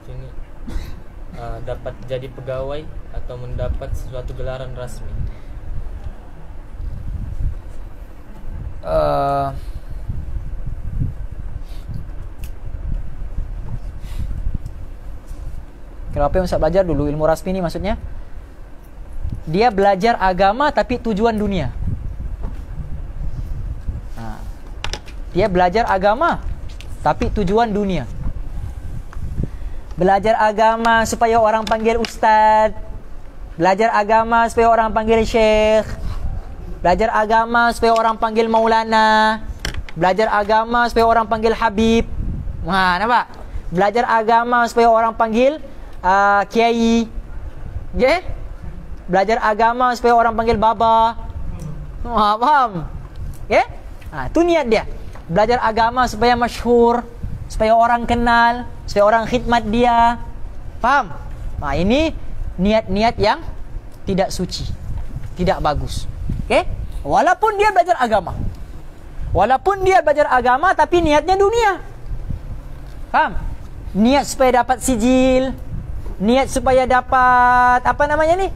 Ini, uh, dapat jadi pegawai atau mendapat suatu gelaran rasmi. Uh, Kalau apa yang Ustaz belajar dulu, ilmu rasmi ini maksudnya dia belajar agama tapi tujuan dunia. Nah, dia belajar agama tapi tujuan dunia. Belajar agama supaya orang panggil ustaz, belajar agama supaya orang panggil syekh, belajar agama supaya orang panggil maulana, belajar agama supaya orang panggil habib. Wah, nampak? Belajar agama supaya orang panggil uh, kiai, okay? Belajar agama supaya orang panggil baba. Wah, paham? Okay? Nah, itu niat dia. Belajar agama supaya masyhur, supaya orang kenal, supaya orang khidmat dia. Paham? Nah, ini niat-niat yang tidak suci, tidak bagus. Okay? Walaupun dia belajar agama. Walaupun dia belajar agama tapi niatnya dunia. Paham? Niat supaya dapat sijil, niat supaya dapat apa namanya nih?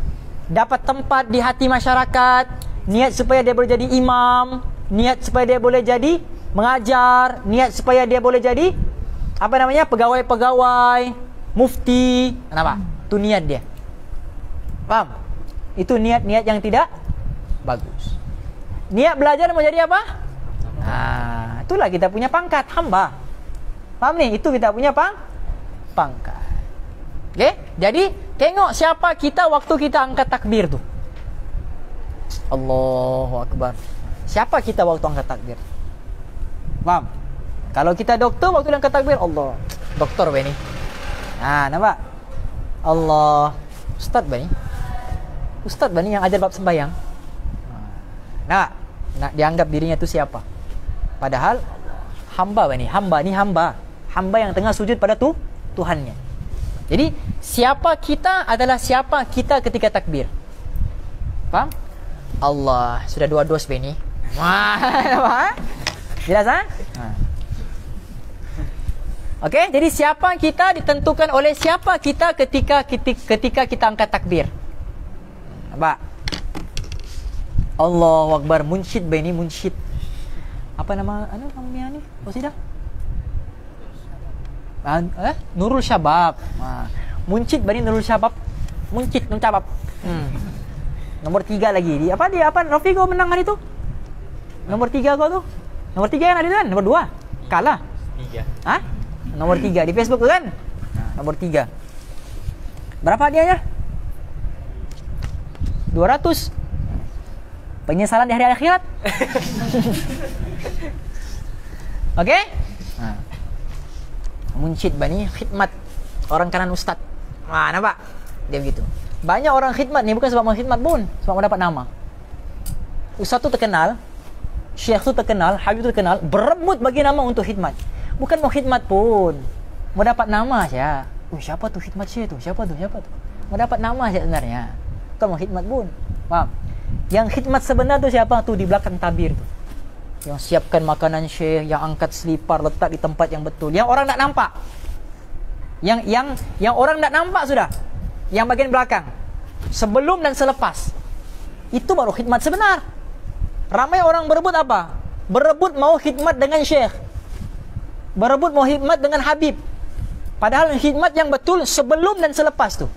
Dapat tempat di hati masyarakat, niat supaya dia boleh jadi imam, niat supaya dia boleh jadi mengajar, niat supaya dia boleh jadi apa namanya? Pegawai-pegawai, mufti. Kenapa? Itu niat dia. Paham? Itu niat-niat yang tidak bagus. Niat belajar mau jadi apa? Nah, itulah kita punya pangkat hamba. Paham nih? Itu kita punya pang pangkat. Oke? Jadi, tengok siapa kita waktu kita angkat takbir tuh. Allahu Akbar. Siapa kita waktu angkat takbir? Paham? Kalau kita dokter waktu angkat takbir, Allah. Dokter Bani. Nah, nampak? Allah. Ustaz Bani. Ustaz Bani yang ajar bab sembahyang. Nah, nak dianggap dirinya itu siapa? Padahal hamba ini, hamba ini hamba, hamba yang tengah sujud pada tu Tuhannya. Jadi siapa kita adalah siapa kita ketika takbir. Faham? Allah sudah dua dos ini. Wah, jelas ah? Okey, jadi siapa kita ditentukan oleh siapa kita ketika ketika kita angkat takbir. Nampak? Allahu Akbar, munsyid ini munsyid. Apa nama anu namanya ni? Qasidah. Ah, eh? Nurul Syabab. Ah. Muncit Bani Nurul Syabab. Muncit Nurul Syabab. Hmm. Nomor tiga lagi. Di apa dia apa Rafi kau menang hari tu? Nomor tiga kau tu? Nomor tiga yang ada tu kan? Nomor dua. Kalah. tiga. Hah? Nomor tiga di Facebook tu kan? Nomor tiga. Berapa hadiahnya? dua ratus. Penyesalan di hari akhirat. Okey? Nah. Munsyid Bani khidmat orang kanan ustaz. Ah, nampak? Dia begitu. Banyak orang khidmat ni bukan sebab mau khidmat pun, sebab mau dapat nama. Ustaz tu terkenal, syekh tu terkenal, habib tu terkenal, berebut bagi nama untuk khidmat. Bukan mau khidmat pun. Mau dapat nama saja. Oh, siapa tu khidmat syekh tu? Siapa tu? Siapa tu? Mau dapat nama saja sebenarnya. Bukan mau khidmat pun. Faham? Yang khidmat sebenar tu siapa? Tu di belakang tabir tu. Yang siapkan makanan syekh, yang angkat selipar letak di tempat yang betul, yang orang tak nampak. Yang yang yang orang tak nampak sudah. Yang bagian belakang. Sebelum dan selepas. Itu baru khidmat sebenar. Ramai orang berebut apa? Berebut mau khidmat dengan syekh. Berebut mau khidmat dengan habib. Padahal khidmat yang betul sebelum dan selepas tu.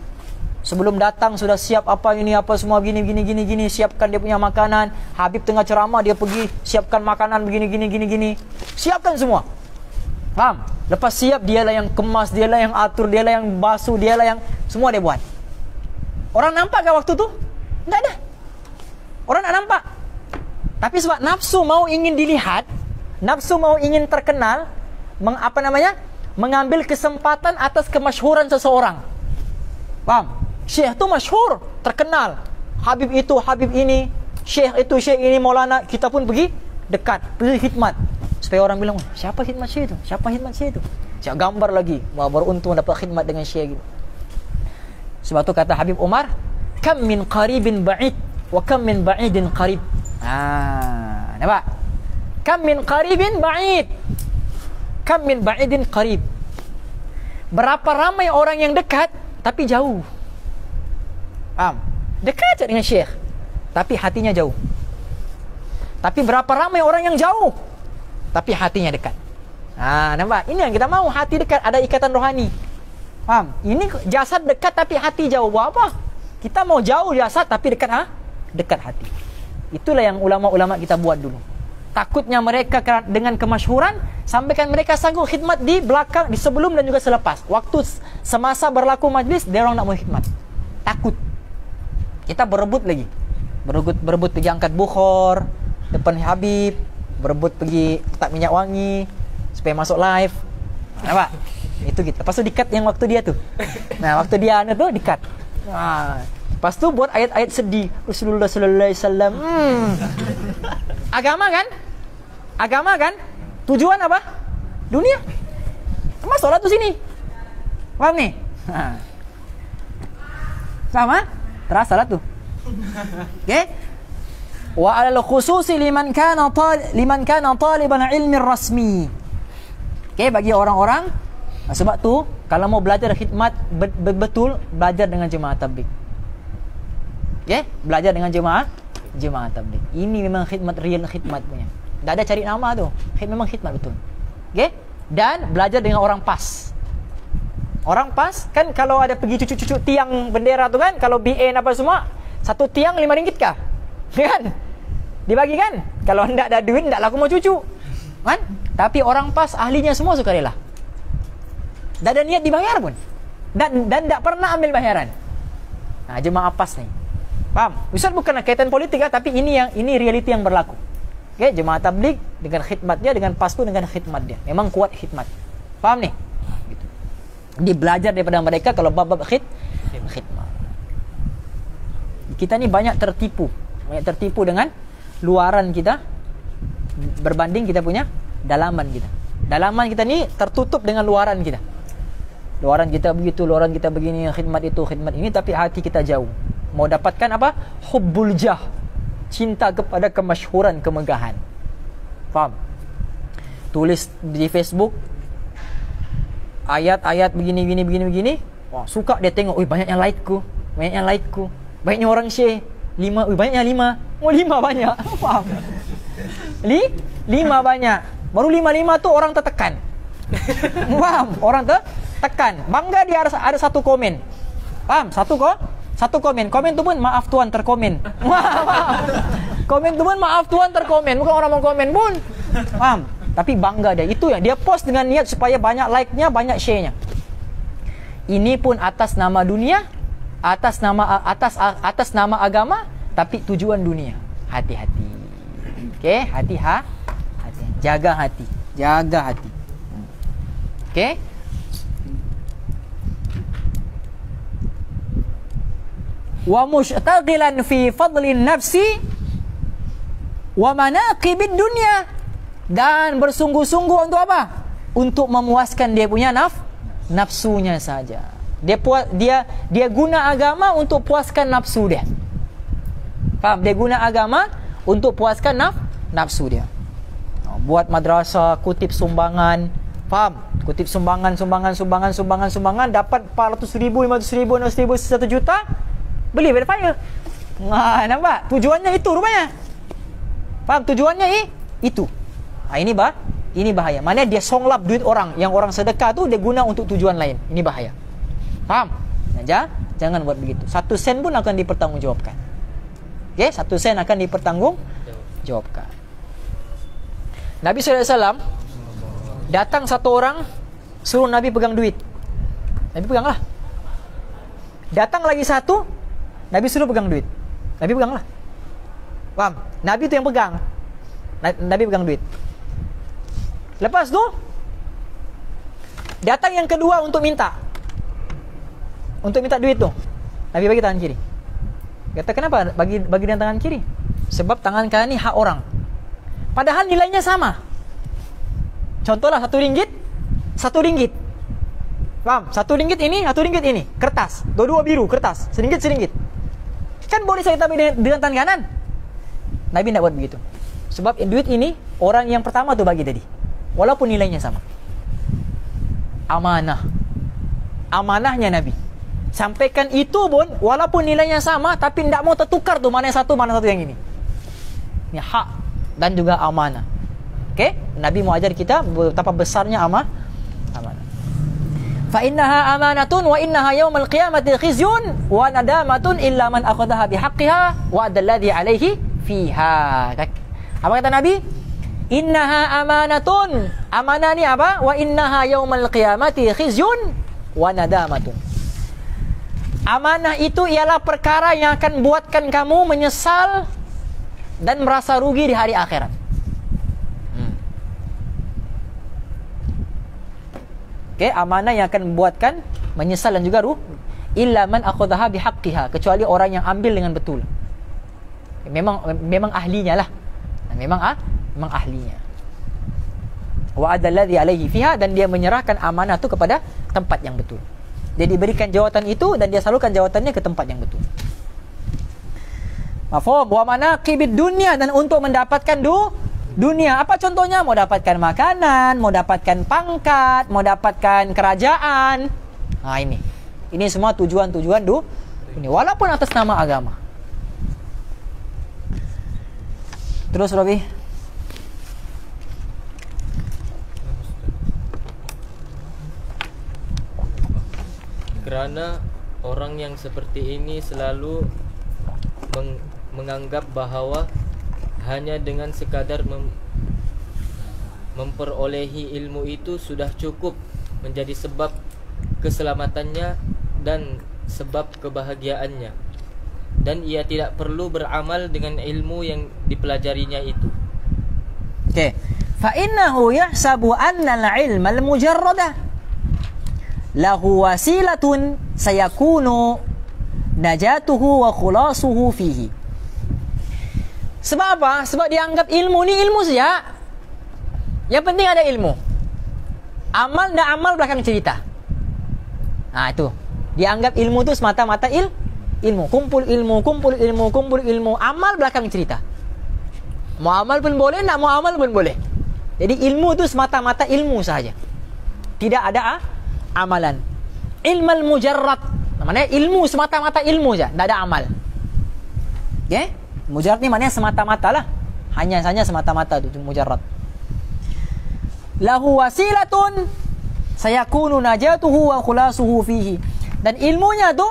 Sebelum datang sudah siap apa ini apa semua gini gini gini gini, siapkan dia punya makanan. Habib tengah ceramah dia pergi siapkan makanan begini gini gini gini. Siapkan semua. Faham? Lepas siap dialah yang kemas, dialah yang atur, dialah yang basuh, dialah yang semua dia buat. Orang nampak ke waktu tu? Enggak ada. Orang tak nampak. Tapi sebab nafsu mau ingin dilihat, nafsu mau ingin terkenal, meng, apa namanya? Mengambil kesempatan atas kemasyhuran seseorang. Faham? Syekh tu masyhur, terkenal. Habib itu, Habib ini, Syekh itu, Syekh ini, Maulana. Kita pun pergi dekat, pergi khidmat. Supaya orang bilang, siapa khidmat Syekh itu? Siapa khidmat Syekh itu? Saya gambar lagi. Wah, beruntung dapat khidmat dengan Syekh gitu. Sebab tu kata Habib Umar, kam min qaribin ba'id, wa kam min ba'idin qarib. Ah, nampak? Kam min qaribin ba'id, kam min ba'idin qarib. Berapa ramai orang yang dekat, tapi jauh. Faham? Dekat dengan syekh tapi hatinya jauh. Tapi berapa ramai orang yang jauh tapi hatinya dekat. Ah, nampak? Ini yang kita mau, hati dekat, ada ikatan rohani. Faham? Ini jasad dekat tapi hati jauh. Buat apa? Kita mau jauh jasad tapi dekat ha? Dekat hati. Itulah yang ulama-ulama kita buat dulu. Takutnya mereka dengan kemasyhuran sampaikan mereka sanggup khidmat di belakang, di sebelum dan juga selepas. Waktu semasa berlaku majlis dia orang nak mau khidmat. Takut. Kita berebut lagi. Berebut berebut pergi angkat bukhor depan habib, berebut pergi letak minyak wangi supaya masuk live. Nampak? itu gitu. Pas itu di-cut yang waktu dia tuh. Nah, waktu dia anu tuh di-cut. Nah, pas itu buat ayat-ayat sedih Rasulullah sallallahu alaihi wasallam. Hmm. Agama kan? Agama kan? Tujuan apa? Dunia. Mas sholat tuh sini. Paham nih? Nah. Sama? Terasa sholat tuh. Oke? Okay? Wa alal khususi liman kana talib liman kana taliban ilmi rasmi. Oke, okay, bagi orang-orang nah, sebab tu kalau mau belajar khidmat bet betul belajar dengan jemaah tabligh. Oke, okay? Belajar dengan jemaah jemaah tabligh. Ini memang khidmat real khidmat punya. Tidak ada cari nama tu. Khidmat memang khidmat betul. Oke? Okay? Dan belajar dengan orang pas. Orang pas kan kalau ada pergi cucu-cucu tiang bendera tu kan kalau B N apa semua satu tiang lima ringgit kah? Kan? Dibagi kan? Kalau tidak ada duit, tidak laku mau cucu kan? Tapi orang pas, ahlinya semua suka rela. Tidak ada niat dibayar pun. Dan dan tidak pernah ambil bayaran. Nah, jemaah pas nih. Paham? Ustaz bukan kaitan politik ya, tapi ini yang ini realiti yang berlaku. Oke, jemaah tabligh dengan khidmatnya, dengan pas pun dengan khidmatnya. Memang kuat khidmat. Paham nih? Gitu. Di belajar daripada mereka kalau bab-bab khid, khidmat. Kita nih banyak tertipu. Banyak tertipu dengan luaran kita berbanding kita punya dalaman kita. Dalaman kita ni tertutup dengan luaran kita. Luaran kita begitu, luaran kita begini, khidmat itu, khidmat ini, tapi hati kita jauh. Mau dapatkan apa? Hubbul jah. Cinta kepada kemasyhuran, kemegahan. Faham? Tulis di Facebook ayat-ayat begini, begini, begini, begini. Wah, suka dia tengok, "Oi, banyak yang like ku. Banyak yang like ku. Banyaknya orang share." Lima, uh, banyaknya lima. Oh, lima banyak. Faham? Li, lima banyak. Baru lima-lima tu orang tertekan. Faham? Orang tertekan. Bangga dia ada, ada satu komen. Faham? Satu kok? Satu komen. Komen tu pun, maaf tuan, terkomen. Faham? Komen tu pun, maaf tuan, terkomen. Bukan orang mau komen pun. Faham? Tapi bangga dia. Itu yang dia post dengan niat supaya banyak like-nya, banyak share-nya. Ini pun atas nama dunia, atas nama atas atas nama agama tapi tujuan dunia. Hati-hati. Okey, hati ha. Hati. Jaga hati. Jaga hati. Okey. Wa mushtagilan fi fadlin nafsi wa manaqibid dunya. Dan bersungguh-sungguh untuk apa? Untuk memuaskan dia punya naf nafsunya saja. Dia puas, dia dia guna agama untuk puaskan nafsu dia. Faham? Dia guna agama untuk puaskan naf, nafsu dia. Buat madrasah, kutip sumbangan. Faham? Kutip sumbangan, sumbangan, sumbangan, sumbangan, sumbangan. Dapat empat ratus ribu, lima ratus ribu, enam ratus ribu, satu juta. Beli berfire. Nah, nampak? Tujuannya itu rupanya. Faham? Tujuannya eh? itu. Nah, ini bah, ini bahaya. Maknanya dia songlap duit orang. Yang orang sedekah tu dia guna untuk tujuan lain. Ini bahaya. Faham? Nah, jangan buat begitu. Satu sen pun akan dipertanggungjawabkan. Oke, okay? Satu sen akan dipertanggungjawabkan. Nabi sallallahu alaihi wasallam datang satu orang suruh Nabi pegang duit. Nabi peganglah. Datang lagi satu, Nabi suruh pegang duit. Nabi peganglah. Paham? Nabi itu yang pegang. Nabi pegang duit. Lepas itu datang yang kedua untuk minta. Untuk minta duit tu, Nabi bagi tangan kiri. Kata, kenapa bagi bagi dengan tangan kiri? Sebab tangan kanan ni hak orang. Padahal nilainya sama. Contohlah satu ringgit, satu ringgit. Faham? Satu ringgit ini, satu ringgit ini. Kertas, dua-dua biru, kertas. Seringgit, seringgit. Kan boleh saya tambah dengan, dengan tangan kanan? Nabi tidak buat begitu. Sebab duit ini, orang yang pertama tu bagi tadi. Walaupun nilainya sama. Amanah. Amanahnya Nabi. Sampaikan itu pun, walaupun nilainya sama, tapi tidak mau tertukar tu mana yang satu, mana yang satu yang ini. Ini hak dan juga amanah. Okay? Nabi mau ajar kita betapa besarnya amanah. Fa innaha amanatun wa innaha yawmal qiyamati khizyun wa nadamatun illa man akhadhaha bihaqqiha wa adalladhi alaihi fiha. Apa kata Nabi? Innaha amanatun. Amanah ni apa? Wa innaha yawmal qiyamati khizyun wa nadamatun. Amanah itu ialah perkara yang akan buatkan kamu menyesal dan merasa rugi di hari akhirat. Hmm. Oke, okay, amanah yang akan membuatkan menyesal dan juga ruh. Illa man akhadhaha bihaqqiha, kecuali orang yang ambil dengan betul. Memang memang ahlinya lah. Memang ah, memang ahlinya. Wa adalladhi alaihi fiha, dan dia menyerahkan amanah itu kepada tempat yang betul. Dia diberikan jawatan itu dan dia salurkan jawatannya ke tempat yang betul. Mafhum? Wa manaqibid dunia, dan untuk mendapatkan du dunia. Apa contohnya? Mau dapatkan makanan, mau dapatkan pangkat, mau dapatkan kerajaan. Nah, ini. Ini semua tujuan-tujuan du ini, walaupun atas nama agama. Terus Robi. Karena orang yang seperti ini selalu meng menganggap bahwa hanya dengan sekadar mem memperolehi ilmu itu sudah cukup menjadi sebab keselamatannya dan sebab kebahagiaannya, dan ia tidak perlu beramal dengan ilmu yang dipelajarinya itu. Oke, okay. Fa innahu yahsabu anna al-ilma al-mujarrada lahu wasilatun sayakunu najatuhu wa khulasuhu fihi. Sebab apa? Sebab dianggap ilmu ni ilmu saja. Yang penting ada ilmu. Amal dan amal belakang cerita. Nah itu. Dianggap ilmu itu semata-mata il ilmu. Kumpul ilmu, kumpul ilmu, kumpul ilmu. Amal belakang cerita. Mau amal pun boleh, nak mau amal pun boleh. Jadi ilmu itu semata-mata ilmu sahaja. Tidak ada ah, amalan. Ilmal mujarrad. Namanya ilmu semata-mata ilmu saja. Tidak ada amal. Oke? Okay? Mujarrad ni maknanya semata-mata lah. Hanya saja semata-mata itu mujarrad. Lahu wasilatun sayakunu najatuhu wa khulasuhu fihi. Dan ilmunya tu,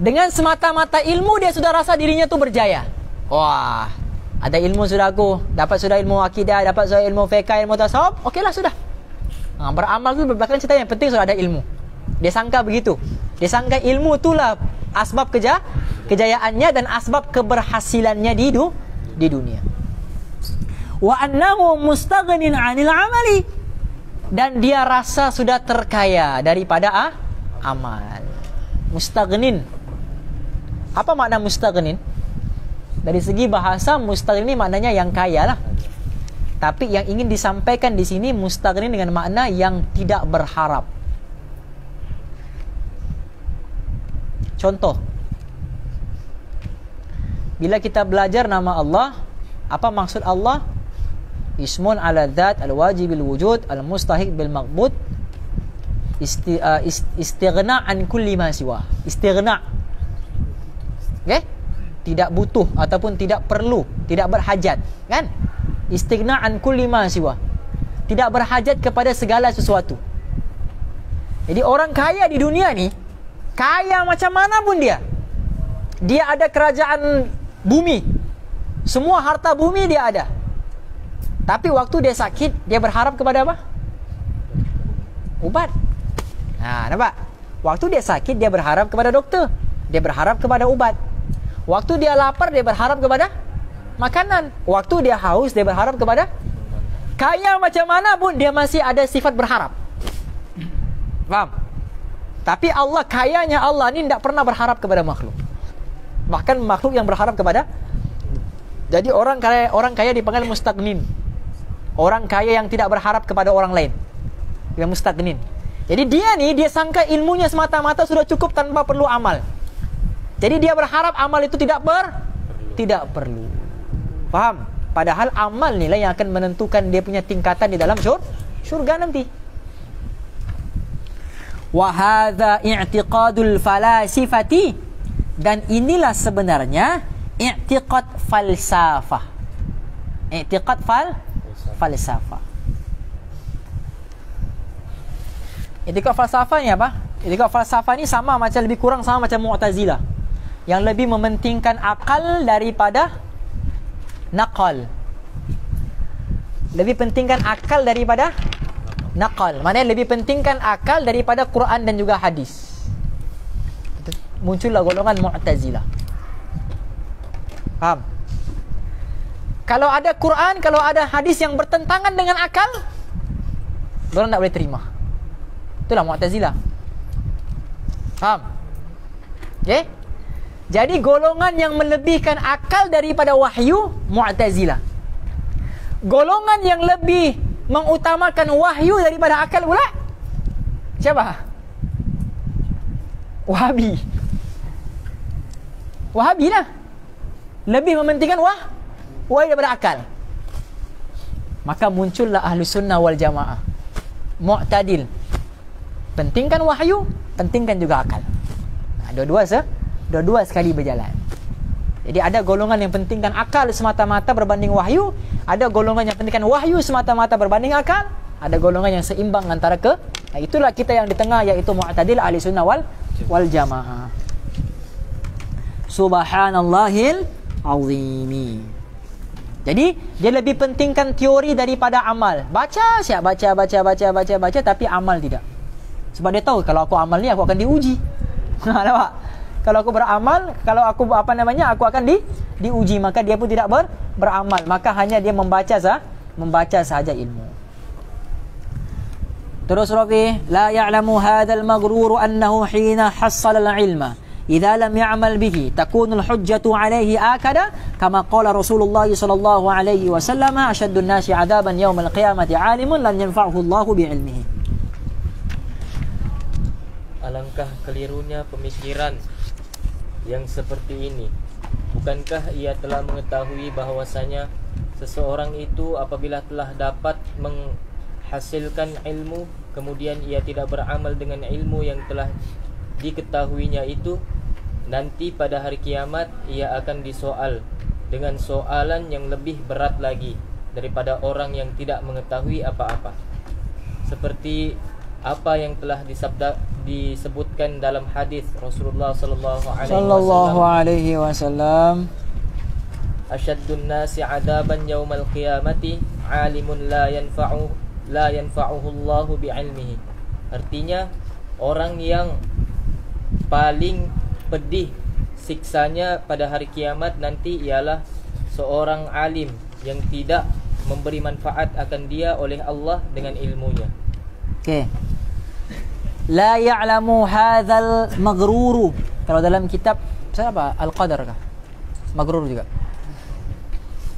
dengan semata-mata ilmu dia sudah rasa dirinya tu berjaya. Wah, ada ilmu sudah aku, dapat sudah ilmu akidah, dapat sudah ilmu fiqh, ilmu tasawuf, okeylah sudah. Nah, beramal tu berbelakang cerita, yang penting sudah ada ilmu. Dia sangka begitu. Dia sangka ilmu itulah asbab keja kejayaannya dan asbab keberhasilannya di du di dunia. Wa annahu mustaghnin 'anil 'amali, dan dia rasa sudah terkaya daripada ah, amal. Mustaghnin. Apa makna mustaghnin? Dari segi bahasa mustaghnin ini maknanya yang kaya lah. Tapi yang ingin disampaikan di sini mustaghnin dengan makna yang tidak berharap. Contoh. Bila kita belajar nama Allah, apa maksud Allah? Ismun ala dzat al-wajibil wujud al-mustahiq bil maqbud isti, uh, ist, istighna an kulli ma siwa. Istighna. Okey? Tidak butuh ataupun tidak perlu, tidak berhajat, kan? Istighna an kulli ma siwa. Tidak berhajat kepada segala sesuatu. Jadi orang kaya di dunia ni, kaya macam mana pun dia. Dia ada kerajaan bumi. Semua harta bumi dia ada. Tapi waktu dia sakit, dia berharap kepada apa? Ubat. Nah, nampak? Waktu dia sakit, dia berharap kepada dokter. Dia berharap kepada ubat. Waktu dia lapar, dia berharap kepada makanan. Waktu dia haus, dia berharap kepada... Kaya macam mana pun, dia masih ada sifat berharap. Faham? Tapi Allah, kayanya Allah ini tidak pernah berharap kepada makhluk. Bahkan makhluk yang berharap kepada... Jadi orang kaya, orang kaya dipanggil mustaghnin. Orang kaya yang tidak berharap kepada orang lain, dia mustaghnin. Jadi dia nih, dia sangka ilmunya semata-mata sudah cukup tanpa perlu amal. Jadi dia berharap amal itu tidak per tidak perlu. Paham? Padahal amal nilai yang akan menentukan dia punya tingkatan di dalam syur, syurga nanti. Wa hadza i'tiqadul falasifati, dan inilah sebenarnya i'tiqad falsafah. I'tiqad fal falsafah. I'tiqad falsafah ni apa? I'tiqad falsafah ni sama macam, lebih kurang sama macam Mu'tazilah, yang lebih mementingkan akal daripada naqal. Lebih pentingkan akal daripada naqal. Maknanya lebih pentingkan akal daripada Quran dan juga hadis. Muncullah golongan Mu'tazilah. Faham? Kalau ada Quran, kalau ada hadis yang bertentangan dengan akal, Mereka tak boleh terima. Itulah Mu'tazilah. Faham? Okay? Jadi golongan yang melebihkan akal daripada wahyu, Mu'tazilah. Golongan yang lebih mengutamakan wahyu daripada akal pula, siapa? Wahabi. Wahabi lah. Lebih mementingkan wah wahyu daripada akal. Maka muncullah ahlu sunnah wal jamaah. Mu'tadil. Pentingkan wahyu, pentingkan juga akal. Nah, dua-dua se, dua-dua sekali berjalan. Jadi ada golongan yang pentingkan akal semata-mata berbanding wahyu, ada golongan yang pentingkan wahyu semata-mata berbanding akal, ada golongan yang seimbang antara ke. Nah, itulah kita yang di tengah, yaitu Mu'tadil ahli sunnah wal, wal jamaah. Subhanallahil azimi. Jadi dia lebih pentingkan teori daripada amal. Baca siap, baca, baca, baca, baca, baca, tapi amal tidak. Sebab dia tahu kalau aku amal ni aku akan diuji. Nampak? Kalau aku beramal, kalau aku apa namanya, aku akan di diuji. Maka dia pun tidak ber, beramal. Maka hanya dia membaca sah, membaca sahaja ilmu. Terus Rafi, la ya'lamu hadzal maghrur annahu hina hassala al-'ilma idza lam ya'mal bihi takunul hujjatu 'alaihi akada kama qala Rasulullah sallallahu alaihi wasallam ashaddun nasi 'adaban yaumil qiyamati 'alimun lan yanfa'uhu Allahu bi 'ilmihi. Alangkah kelirunya pemikiran yang seperti ini. Bukankah ia telah mengetahui bahwasanya seseorang itu apabila telah dapat menghasilkan ilmu kemudian ia tidak beramal dengan ilmu yang telah diketahuinya itu, nanti pada hari kiamat ia akan disoal dengan soalan yang lebih berat lagi daripada orang yang tidak mengetahui apa-apa. Seperti apa yang telah disabda, disebutkan dalam hadis Rasulullah sallallahu alaihi wasallam, asyaddun nasi adaban yaumal qiyamati alimun la yanfa'u la yanfa'uhu Allahu bi'ilmihi. Artinya orang yang paling pedih siksanya pada hari kiamat nanti ialah seorang alim yang tidak memberi manfaat akan dia oleh Allah dengan ilmunya. Okey. La ya'lamu hadzal maghruru. Kalau dalam kitab siapa? Al-Qadar kah? Maghrur juga.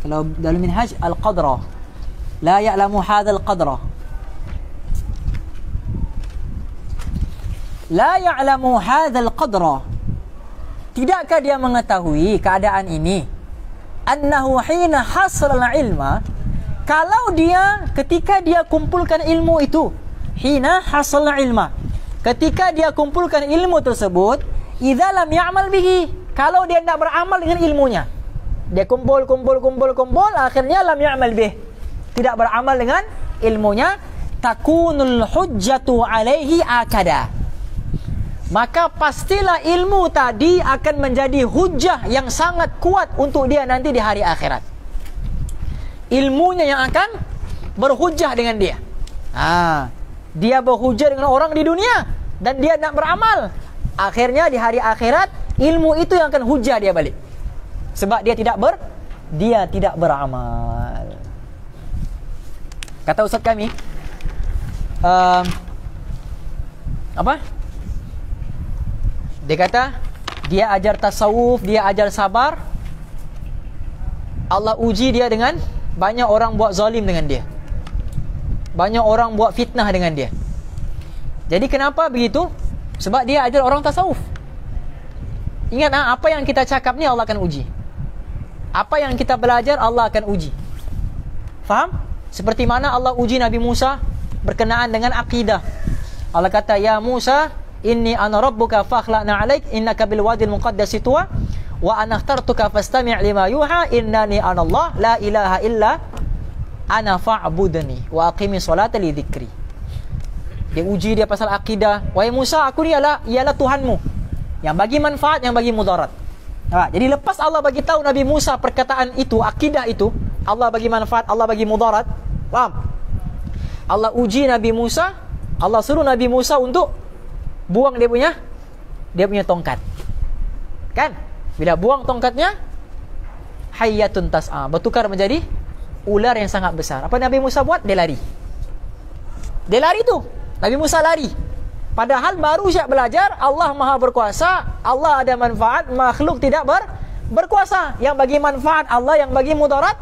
Kalau dalam Minhaj Al-Qadra. La ya'lamu hadzal qadra. La ya'lamu hadzal qadra. Tidakkah dia mengetahui keadaan ini? Annahu hina hasrala ilma, kalau dia ketika dia kumpulkan ilmu itu, hina hasrala ilma, ketika dia kumpulkan ilmu tersebut, idza lam ya'mal bihi, kalau dia tidak beramal dengan ilmunya. Dia kumpul kumpul kumpul kumpul akhirnya lam ya'mal bih, tidak beramal dengan ilmunya, takunul hujjatu 'alaihi akada. Maka pastilah ilmu tadi akan menjadi hujah yang sangat kuat untuk dia nanti di hari akhirat. Ilmunya yang akan berhujah dengan dia. Ah, dia berhujah dengan orang di dunia dan dia nak beramal. Akhirnya di hari akhirat ilmu itu yang akan hujah dia balik. Sebab dia tidak ber dia tidak beramal. Kata ustaz kami, uh, apa? Dia kata, dia ajar tasawuf, dia ajar sabar. Allah uji dia dengan banyak orang buat zalim dengan dia. Banyak orang buat fitnah dengan dia. Jadi kenapa begitu? Sebab dia ajar orang tasawuf. Ingat, ha, apa yang kita cakap ni Allah akan uji. Apa yang kita belajar Allah akan uji. Faham? Seperti mana Allah uji Nabi Musa berkenaan dengan akidah. Allah kata, ya Musa, inni ana rabbuka fakhla'na 'alaik innaka bil wadil muqaddasi tuwa wa ana ikhtartuka fastami' lima yuha innani ana Allah la ilaha illa ana fa'budni wa aqimi sholata li dzikri. Dia uji dia pasal akidah. Wahai Musa, aku ni ialah ialah Tuhanmu yang bagi manfaat, yang bagi mudarat. Ha, jadi lepas Allah bagi tahu Nabi Musa perkataan itu, akidah itu, Allah bagi manfaat, Allah bagi mudarat. Faham? Allah uji Nabi Musa, Allah suruh Nabi Musa untuk buang dia punya dia punya tongkat. Kan? Bila buang tongkatnya, hayyatun tas'a, bertukar menjadi ular yang sangat besar. Apa Nabi Musa buat? Dia lari. Dia lari tuh, Nabi Musa lari. Padahal baru siap belajar Allah maha berkuasa, Allah ada manfaat, makhluk tidak ber, berkuasa. Yang bagi manfaat Allah, yang bagi mudarat.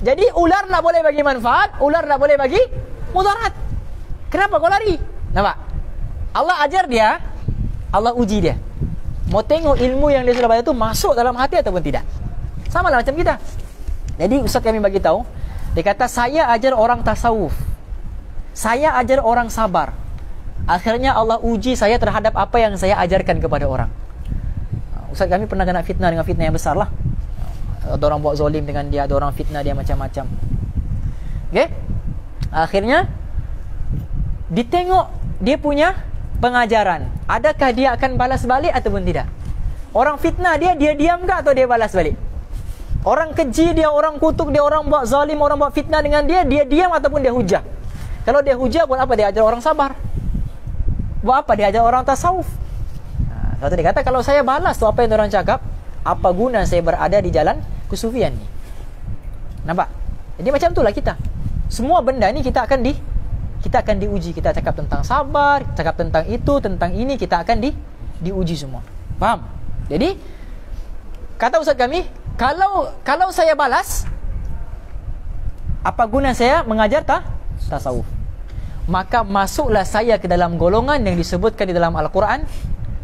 Jadi ular tidak boleh bagi manfaat, ular tidak boleh bagi mudarat. Kenapa kau lari? Nampak? Allah ajar dia, Allah uji dia. Mau tengok ilmu yang dia sudah baca itu masuk dalam hati ataupun tidak. Sama lah macam kita. Jadi Ustaz kami bagi tahu, dia kata saya ajar orang tasawuf, saya ajar orang sabar. Akhirnya Allah uji saya terhadap apa yang saya ajarkan kepada orang. Ustaz kami pernah kena fitnah dengan fitnah yang besar lah. Ada orang buat zolim dengan dia, ada orang fitnah dia macam-macam. Okay? Akhirnya ditengok dia punya pengajaran. Adakah dia akan balas balik ataupun tidak? Orang fitnah dia, dia diam ke atau dia balas balik? Orang keji dia, orang kutuk dia, orang buat zalim, orang buat fitnah dengan dia, dia diam ataupun dia hujah? Kalau dia hujah, buat apa dia ajar orang sabar? Buat apa dia ajar orang tasawuf? Nah, kalau dia kata, kalau saya balas tuh apa yang orang cakap, apa guna saya berada di jalan kesufian ni? Nampak? Jadi macam itulah kita. Semua benda ni kita akan di kita akan diuji. Kita cakap tentang sabar, cakap tentang itu, tentang ini, kita akan di diuji semua. Faham? Jadi kata ustaz kami, Kalau kalau saya balas, apa guna saya mengajar ta? tasawuf? Maka masuklah saya ke dalam golongan yang disebutkan di dalam Al-Quran.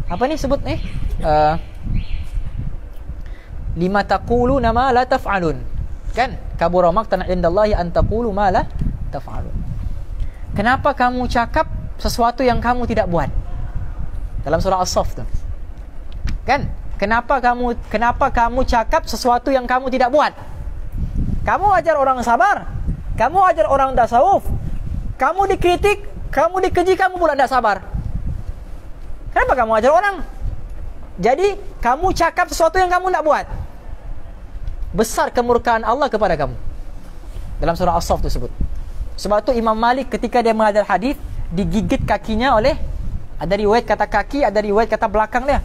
Apa ni sebut ni? Eh? Uh, Lima taqulu nama la taf'alun. Kan? Kabura maqtan 'indallahi an taqulu ma la taf'alun. Kenapa kamu cakap sesuatu yang kamu tidak buat? Dalam surah As-Saff tu. Kan? Kenapa kamu kenapa kamu cakap sesuatu yang kamu tidak buat? Kamu ajar orang sabar, kamu ajar orang tasawuf, kamu dikritik, kamu dikeji, kamu pula tidak sabar. Kenapa kamu ajar orang? Jadi kamu cakap sesuatu yang kamu tidak buat. Besar kemurkaan Allah kepada kamu. Dalam surah As-Saff tersebut. Sebab itu Imam Malik ketika dia mengajar hadis, digigit kakinya oleh, ada riwayat kata kaki, ada riwayat kata belakang dia.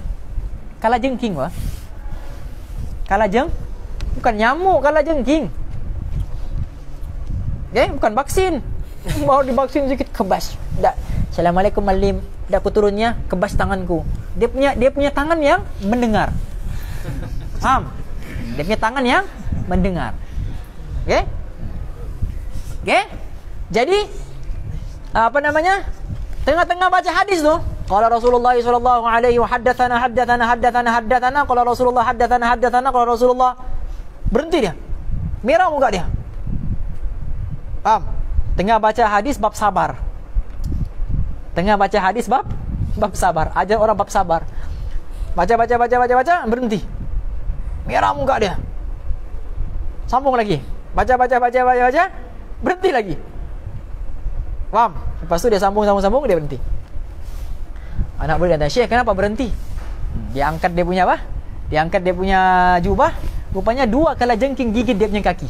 Kala jengking wah. Kala jeng bukan nyamuk, kala jengking. Okay? Bukan vaksin. Mau divaksin sikit kebas. Dak. Assalamualaikum malim. Dak kuturunnya kebas tanganku. Dia punya dia punya tangan yang mendengar. Paham? Dia punya tangan yang mendengar. Okey? Okey? Jadi apa namanya? Tengah-tengah baca hadis tu. Qala Rasulullah sallallahu alaihi wa haddatsana haddatsana haddatsana haddatsana qala Rasulullah haddatsana haddatsana qala Rasulullah. Berhenti dia. Merah muka dia. Paham? Tengah baca hadis bab sabar. Tengah baca hadis bab bab sabar. Ajar orang bab sabar. Baca baca baca baca baca berhenti. Merah muka dia. Sambung lagi. Baca baca baca baca baca berhenti lagi. Paham? Lepas tu dia sambung sambung sambung dia berhenti. Anak boleh datang, Syekh kenapa berhenti? Dia angkat dia punya apa? Dia angkat dia punya jubah. Rupanya dua kala jengking gigit dia punya kaki.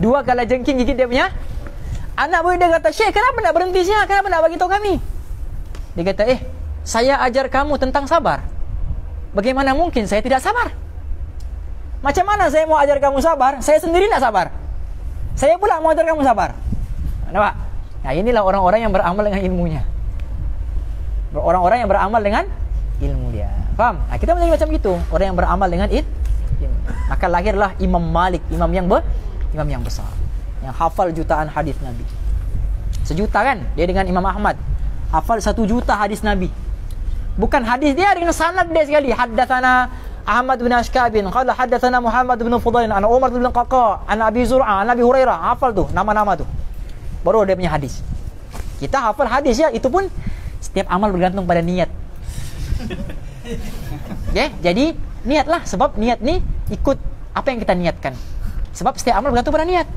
Dua kala jengking gigit dia punya. Anak boleh dia kata, Syekh kenapa nak berhenti Syekh? Kenapa nak bagi tahu kami? Dia kata, eh saya ajar kamu tentang sabar. Bagaimana mungkin saya tidak sabar? Macam mana saya mau ajar kamu sabar? Saya sendiri nak sabar. Saya pula mau ajar kamu sabar. Nampak? Nah inilah orang-orang yang beramal dengan ilmunya. Orang-orang yang beramal dengan ilmu dia. Faham? Nah, kita menjadi macam gitu. Orang yang beramal dengan ilmu. Maka lahirlah Imam Malik. Imam yang ber, Imam yang besar. Yang hafal jutaan hadis Nabi. Sejuta kan? Dia dengan Imam Ahmad. Hafal satu juta hadis Nabi. Bukan hadis dia dengan sanad dia sekali. Haddatsana Ahmad bin Ashkabin. Qala haddatsana Muhammad bin Fudail. An Umar bin Qaqa. An Abi Zur'ah. An Abi Hurairah. Hafal tu. Nama-nama tu. Baru dia punya hadis. Kita hafal hadis ya. Itu pun setiap amal bergantung pada niat. Okay? Jadi niatlah. Sebab niat ni ikut apa yang kita niatkan. Sebab setiap amal bergantung pada niat.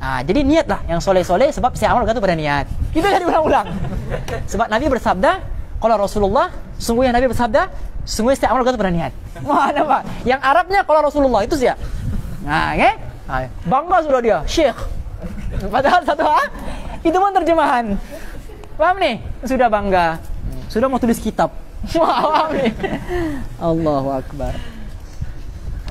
Nah, jadi niatlah yang soleh-soleh. Sebab setiap amal bergantung pada niat. Kita jadi ulang-ulang. Sebab Nabi bersabda, kalau Rasulullah, sungguhnya Nabi bersabda, sungguh setiap amal bergantung pada niat. Wah, nampak? Yang Arabnya kalau Rasulullah itu siap. Nah, okay? Nah, bangga sudah dia Syekh. Padahal satu ha? Itu pun terjemahan. Faham ni? Sudah bangga. Sudah mau tulis kitab. Faham ni? Allahu Akbar.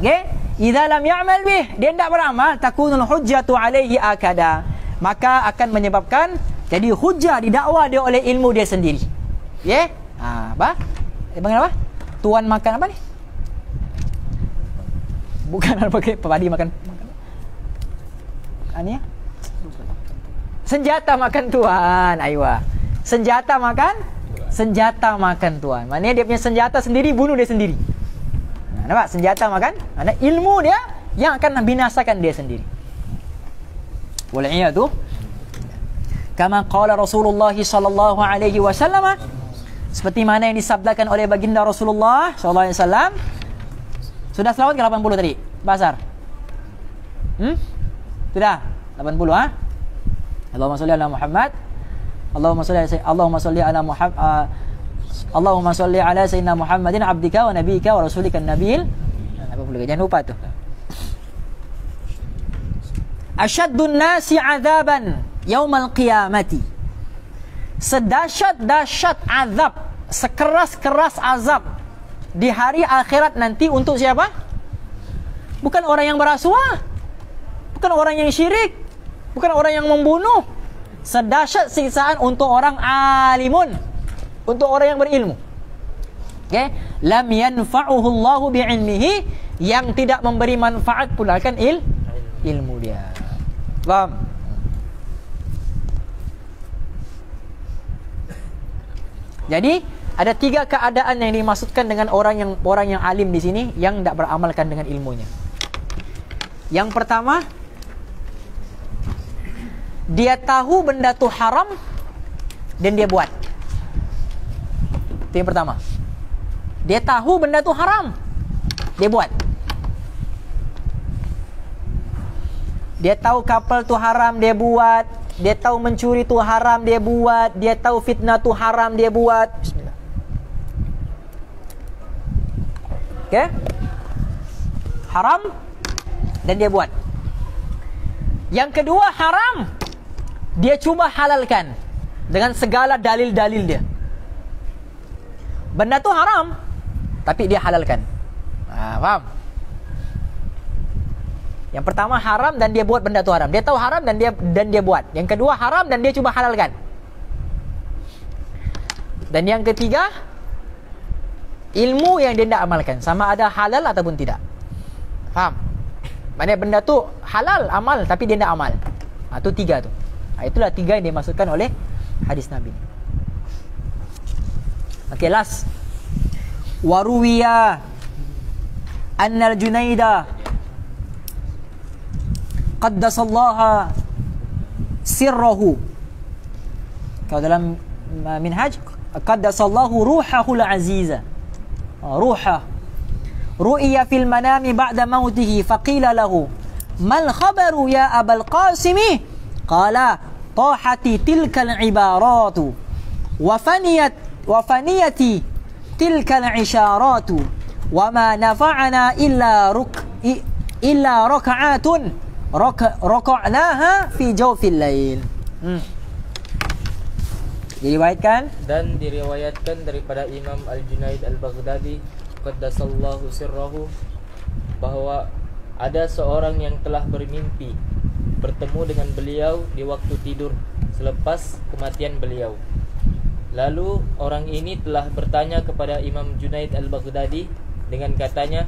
Okey? Idza lam ya'mal bih, dia tidak beramal, takunul hujjatu alaihi akada. maka akan menyebabkan jadi hujah didakwa dia oleh ilmu dia sendiri. Ya? Yeah? Ah, apa? Eh, bang apa? Tuan makan apa ni? Bukan apa ke padi makan. Ani ya? Senjata makan tuan. Aywa. Senjata makan? Senjata makan tuan. Maknanya dia punya senjata sendiri, bunuh dia sendiri. Nah, nampak? Senjata makan? Maknanya ilmu dia yang akan binasakan dia sendiri. Wal'iyadu kama qala Rasulullah sallallahu alaihi wasallam, seperti mana yang disabdakan oleh baginda Rasulullah sallallahu alaihi wasallam. Sudah selawat ke lapan puluh tadi, Basar? Hmm? Sudah lapan puluh ah. Allahumma shalli ala Muhammad. Allahumma shalli ala Allahumma shalli ala Muhammad. Uh, Allahumma shalli ala sayyidina Muhammadin abdika wa nabiyika wa rasulika an-nabiyil. Jangan lupa tu. Asyaddun nasi azaban yaumal qiyamati, sedahsyat-dahsyat azab, sekeras-keras azab di hari akhirat nanti untuk siapa? Bukan orang yang berasuah, bukan orang yang syirik, bukan orang yang membunuh. Sedahsyat siksaan untuk orang alimun, untuk orang yang berilmu. Okay? Lam yanfa'uhullahu bi'ilmihi, yang tidak memberi manfaat pula kan il ilmu dia. Faham? Jadi ada tiga keadaan yang dimaksudkan dengan orang yang orang yang alim di sini, yang tidak beramalkan dengan ilmunya. Yang pertama, dia tahu benda itu haram dan dia buat. Itu yang pertama. Dia tahu benda itu haram, dia buat. Dia tahu kapal itu haram, dia buat. Dia tahu mencuri itu haram, dia buat. Dia tahu fitnah itu haram, dia buat. Bismillah. Okay? Haram dan dia buat. Yang kedua, haram dia cuba halalkan dengan segala dalil-dalil dia. Benda itu haram tapi dia halalkan. Ah, faham? Yang pertama haram dan dia buat benda itu haram. Dia tahu haram dan dia dan dia buat. Yang kedua haram dan dia cuba halalkan. Dan yang ketiga, ilmu yang dia tidak amalkan, sama ada halal ataupun tidak. Faham? Maknanya benda tu halal amal tapi dia tidak amal. Ha, itu tiga tu. Ha, itulah tiga yang dimaksudkan oleh hadis Nabi. Okay, last. Waruwiya annal Junaida qaddasallaha sirrahu, kalau dalam minhaj qaddasallahu ruhahul aziza, ruhah ru'ya fil manami ba'da mautihi faqila lahu mal khabaru ya abal qasimi qala tahati tilkal ibaratu wa faniyat wa faniyati tilkal isharatu wa ma nafa'ana illa ruk illa raka'atun roka'naha fi jawfil lail. Hmm. Diriwayatkan dan diriwayatkan daripada Imam Al-Junaid al-Baghdadi qaddasallahu sirrahu, bahwa ada seorang yang telah bermimpi bertemu dengan beliau di waktu tidur selepas kematian beliau. Lalu orang ini telah bertanya kepada Imam Junaid al-Baghdadi dengan katanya,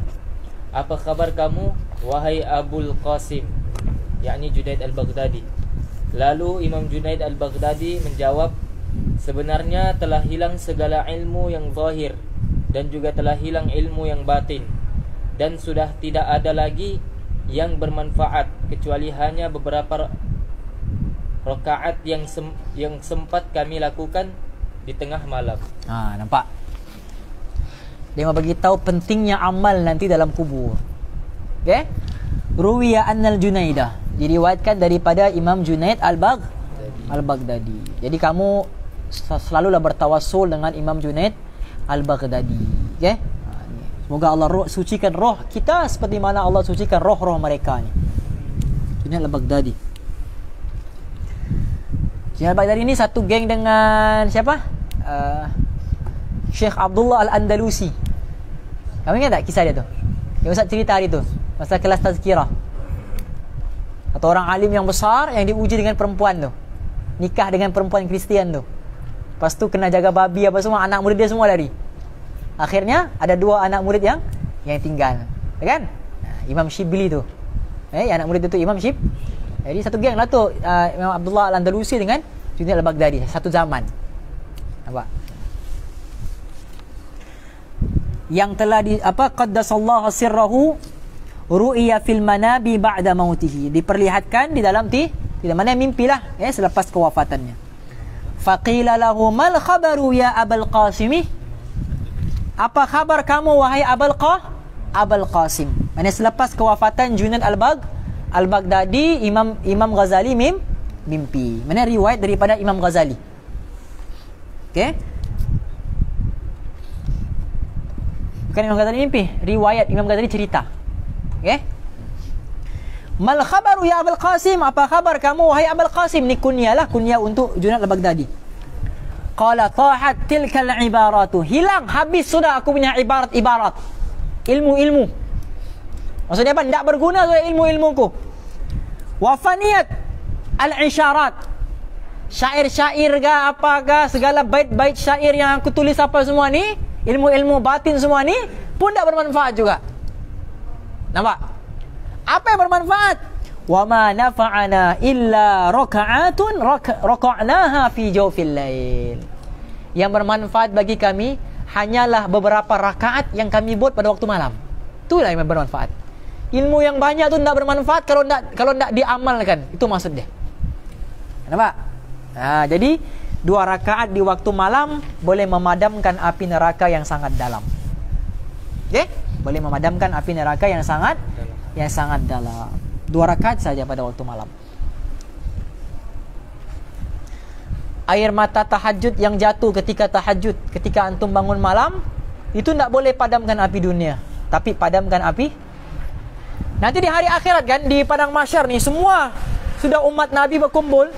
"Apa kabar kamu wahai Abul Qasim?" yakni Junaid al-Baghdadi. Lalu Imam Junaid al-Baghdadi menjawab, "Sebenarnya telah hilang segala ilmu yang zahir dan juga telah hilang ilmu yang batin, dan sudah tidak ada lagi yang bermanfaat kecuali hanya beberapa rakaat yang sem yang sempat kami lakukan di tengah malam." Ah, nampak? Dia mau bagi tahu pentingnya amal nanti dalam kubur. Okey? Ruwiya annal Junaidah, diriwayatkan daripada Imam Junaid al-Bagh al-Baghdadi. Jadi kamu selalulah bertawassul dengan Imam Junaid al-Baghdadi. Okay? Semoga Allah roh, sucikan roh kita seperti mana Allah sucikan roh-roh mereka ni. Junaid al-Baghdadi. Junaid al-Baghdadi ni satu geng dengan siapa? Uh, Sheikh Abdullah al-Andalusi. Kamu ingat tak kisah dia tu? Yang Ustaz cerita hari tu masa kelas tazkirah. atau orang alim yang besar yang diuji dengan perempuan tuh, nikah dengan perempuan Kristian tuh, pas tu kena jaga babi apa semua, anak murid dia semua lari. Akhirnya ada dua anak murid yang yang tinggal, kan? Nah, Imam Shibili tuh, eh anak murid itu Imam Shib. Jadi satu geng lah tuh, uh, Imam Abdullah al-Andalusi dengan Junaid al-Baghdadi satu zaman. Nampak? Yang telah di apa qaddasallahu sirrahu ru'ya fil manabi ba'da mautihi, diperlihatkan di dalam ti tidak mana mimpilah ya selepas kewafatannya. Faqila lahu mal khabaru ya Abul Qasim? Apa kabar kamu wahai Abul Qah? Abul Qasim. Maksudnya selepas kewafatan Junaid al-Bagh al-Baghdadi, Imam Imam Ghazali mim mimpi. Maksudnya riwayat daripada Imam Ghazali. Okey. Bukan Imam Ghazali mimpi, riwayat Imam Ghazali cerita. Okey. Mal khabaru ya Abul Qasim? Apa khabar kamu wahai Abul Qasim? Ni kunyalah, kunya untuk Junaid al-Baghdadi. Qala tahat tilkal ibaratu. Hilang habis sudah aku punya ibarat-ibarat. Ilmu-ilmu. Maksudnya apa? Tidak berguna sudah ilmu-ilmuku. Wa faniyat al-isyarat. Syair-syair ke apakah segala bait-bait syair yang aku tulis apa semua ni, ilmu-ilmu batin semua ni pun tak bermanfaat juga. Nampak? Apa yang bermanfaat? Wa ma nafa'ana illa raka'atun raka'naha fi jawfil lail. Yang bermanfaat bagi kami hanyalah beberapa rakaat yang kami buat pada waktu malam. Itulah yang bermanfaat. Ilmu yang banyak tu tidak bermanfaat kalau tidak kalau tidak diamalkan. Itu maksud dia. Nampak? Nah, jadi dua rakaat di waktu malam boleh memadamkan api neraka yang sangat dalam. Okey? Boleh memadamkan api neraka yang sangat dalam. yang sangat dalam. Dua rakaat saja pada waktu malam. Air mata tahajud yang jatuh ketika tahajud, ketika antum bangun malam, itu tidak boleh padamkan api dunia, tapi padamkan api nanti di hari akhirat kan, di padang mahsyar ni semua sudah umat Nabi berkumpul.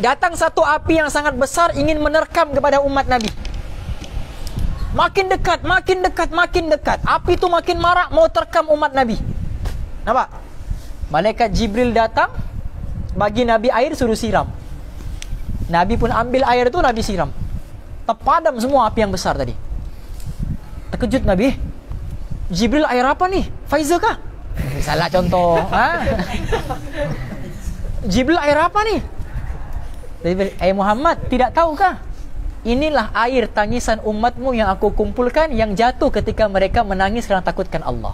Datang satu api yang sangat besar ingin menerkam kepada umat Nabi. Makin dekat, makin dekat, makin dekat. Api itu makin marak mau terkam umat Nabi. Nampak? Malaikat Jibril datang, bagi Nabi air suruh siram. Nabi pun ambil air itu, Nabi siram. Terpadam semua api yang besar tadi. Terkejut Nabi. Jibril, air apa nih? Pfizer kah? Salah contoh. Ha? Jibril, air apa nih? Eh Muhammad, tidak tahukah? Inilah air tangisan umatmu yang aku kumpulkan, yang jatuh ketika mereka menangis kerana takutkan Allah.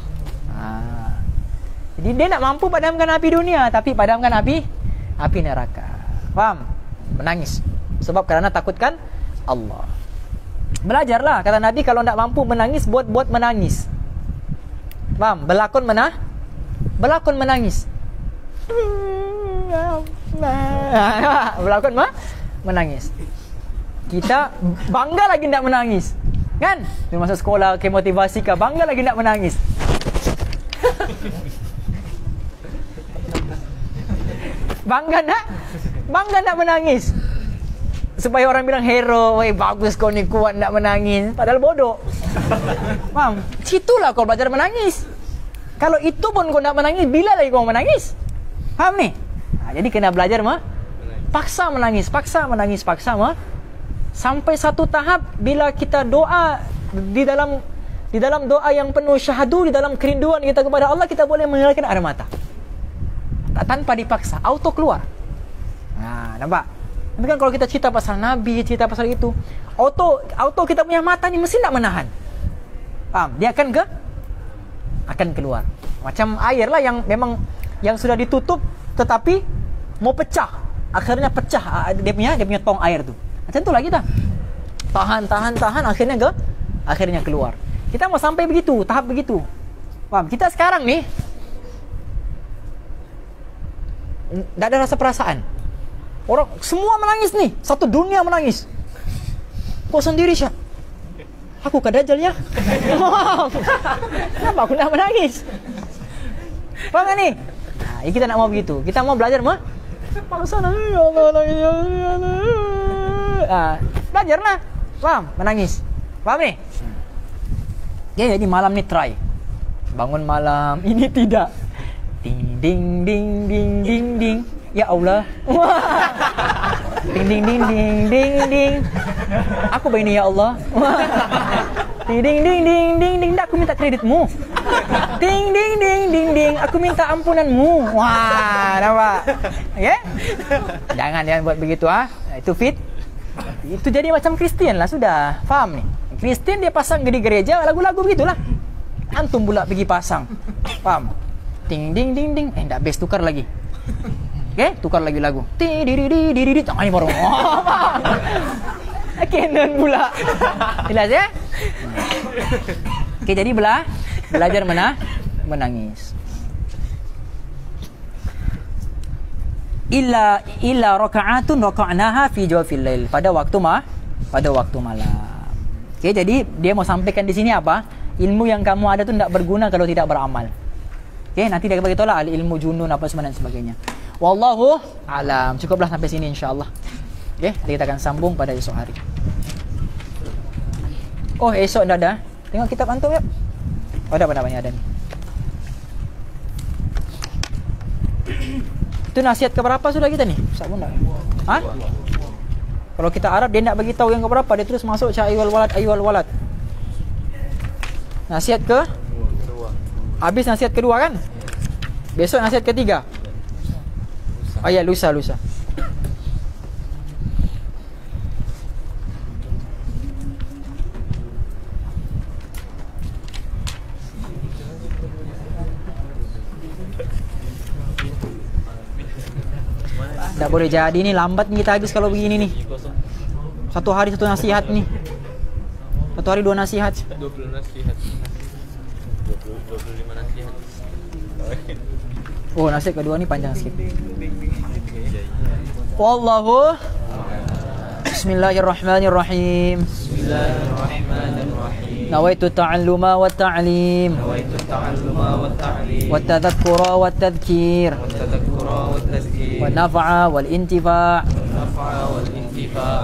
Ah. Jadi dia nak mampu padamkan api dunia, tapi padamkan api api neraka. Faham? Menangis sebab kerana takutkan Allah. Belajarlah, kata Nabi, kalau tidak mampu menangis, buat-buat menangis. Faham? Berlakon menah, berlakon menangis. Berlakon mah menangis. Kita bangga lagi tidak menangis, kan? Dia masuk sekolah ke motivasi ke, bangga lagi tidak menangis. Bangga nak? Bangga nak menangis. Supaya orang bilang hero, weh bagus kau ni kuat tidak menangis. Padahal bodoh. Faham? Situlah kau belajar menangis. Kalau itu pun kau tidak menangis, bila lagi kau menangis? Faham ni? Nah, jadi kena belajar mah. Paksa menangis, paksa menangis, paksa mah. Sampai satu tahap bila kita doa di dalam di dalam doa yang penuh syahadu, di dalam kerinduan kita kepada Allah, kita boleh mengalirkan air mata. Tak tanpa dipaksa, auto keluar. Nah, nampak? Tapi kan kalau kita cerita pasal Nabi, cerita pasal itu, auto auto kita punya mata ni mesti nak menahan. Faham? Dia akan ke akan keluar. Macam air lah yang memang yang sudah ditutup tetapi mau pecah. Akhirnya pecah dia punya dia punya tong air tu. Macam itulah kita. Tahan, tahan, tahan, akhirnya ke akhirnya keluar. Kita mau sampai begitu, tahap begitu. Faham? Kita sekarang ni tidak ada rasa perasaan. Orang semua menangis ni, satu dunia menangis. Kau sendiri Syah. Aku ke dajalnya. Kenapa aku nak menangis? Faham kan ni? Nah, kita nak mau begitu. Kita mau belajar mah. Paksa lah. Ya Allah, Allah, ya Allah. Belajarlah. Faham? Menangis. Faham ni? Ya, jadi malam ni try. Bangun malam. Ini tidak. Tidak. Ding ding ding ding ding. Ya Allah. Ding ding ding ding ding ding. Aku begini ya Allah. Ding ding ding ding ding ding. Aku minta kreditmu. Ding ding ding ding ding. Aku minta ampunanmu. Wah, nampak? Ya? Okay? Jangan ya buat begitu ah. Itu fit. Itu jadi macam Kristen lah sudah. Faham nih? Kristen dia pasang di gereja lagu-lagu begitulah. Antum pula pergi pasang. Paham? Ting ding ding ding. Eh, enggak best, tukar lagi. Oke, tukar lagi lagu. Ti di di di di di. Jangan ini baru. Kenan pula. Jelas ya? Oke, jadi bela belajar mana? Menangis. Illa illa raka'atun raka'naha fi jawfil lail. Pada waktu mah, pada waktu malam. Oke, jadi dia mau sampaikan di sini apa? Ilmu yang kamu ada itu tidak berguna kalau tidak beramal. Oke, okay, nanti dia bagi tolak ilmu junun apa semacam sebagainya. Wallahu alam. Cukuplah sampai sini insyaallah. Oke, okay, kita akan sambung pada esok hari. Oh, esok tidak ada. Tengok kitab antum ya. Oh, ada apa-apanya ada nih. Itu nasihat keberapa sudah kita nih? Ustaz Bunda. Hah? Kalau kita Arab dia tidak bagi tahu yang keberapa, dia terus masuk syaiwal walad aywal walad. Nasihat ke? Habis nasihat kedua kan? Besok nasihat ketiga. Oh ya, lusa, lusa. Tidak boleh jadi nih, lambat nih kita habis kalau begini nih. Satu hari satu nasihat nih. Satu hari dua nasihat. dua puluh nasihat. dua puluh lima nasihat. Oh, nasihat kedua ini panjang sikit. Wallahu. Bismillahirrahmanirrahim. Bismillahirrahmanirrahim. Nawaitu ta'alluma wa ta'lim. Nawaitu ta'alluma wa ta'lim. Wa tadhakkura wa tadhkir. Wa tadhakkura wa tadhkir. Wa naf'a wal intifa'.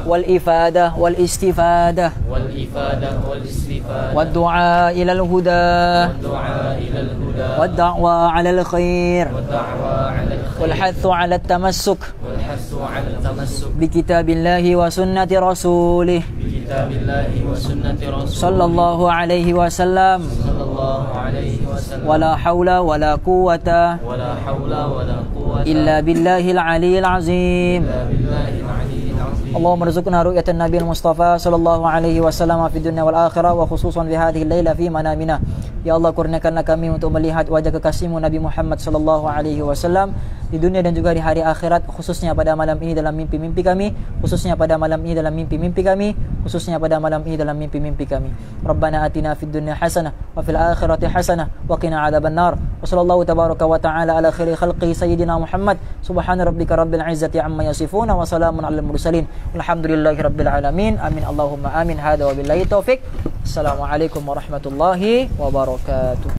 والإفادة والاستفادة والإفادة والاستفادة والدعاء إلى الهدى والدعاء إلى الهدى والدعوة على الخير والدعوة على الخير والحث على التمسك والحث على التمسك بكتاب الله وسنة رسوله بكتاب الله وسنة رسوله صلى الله عليه وسلم صلى الله عليه وسلم ولا حول ولا قوة ولا حول ولا قوة إلا بالله العلي العظيم اللهم ارزقنا رؤية النبي المصطفى صلى الله عليه وسلم في الدنيا والآخرة وخصوصا في هذه الليلة في منامنا Ya Allah, kurniakanlah kami untuk melihat wajah kekasihmu Nabi Muhammad sallallahu alaihi wasallam di dunia dan juga di hari akhirat, khususnya pada malam ini dalam mimpi-mimpi kami, khususnya pada malam ini dalam mimpi-mimpi kami, khususnya pada malam ini dalam mimpi-mimpi kami. Rabbana atina fid dunya hasanah wa fil akhirati hasanah wa qina adzabannar. Wa sallallahu tabaraka wa ta'ala ala khairi khalqi sayyidina Muhammad. Subhana rabbika rabbil izzati amma yasifun wa salamun alal mursalin. Alhamdulillahi rabbil alamin. Amin Allahumma amin. Hada wa billahi taufik. Assalamualaikum warahmatullahi wabarakatuh.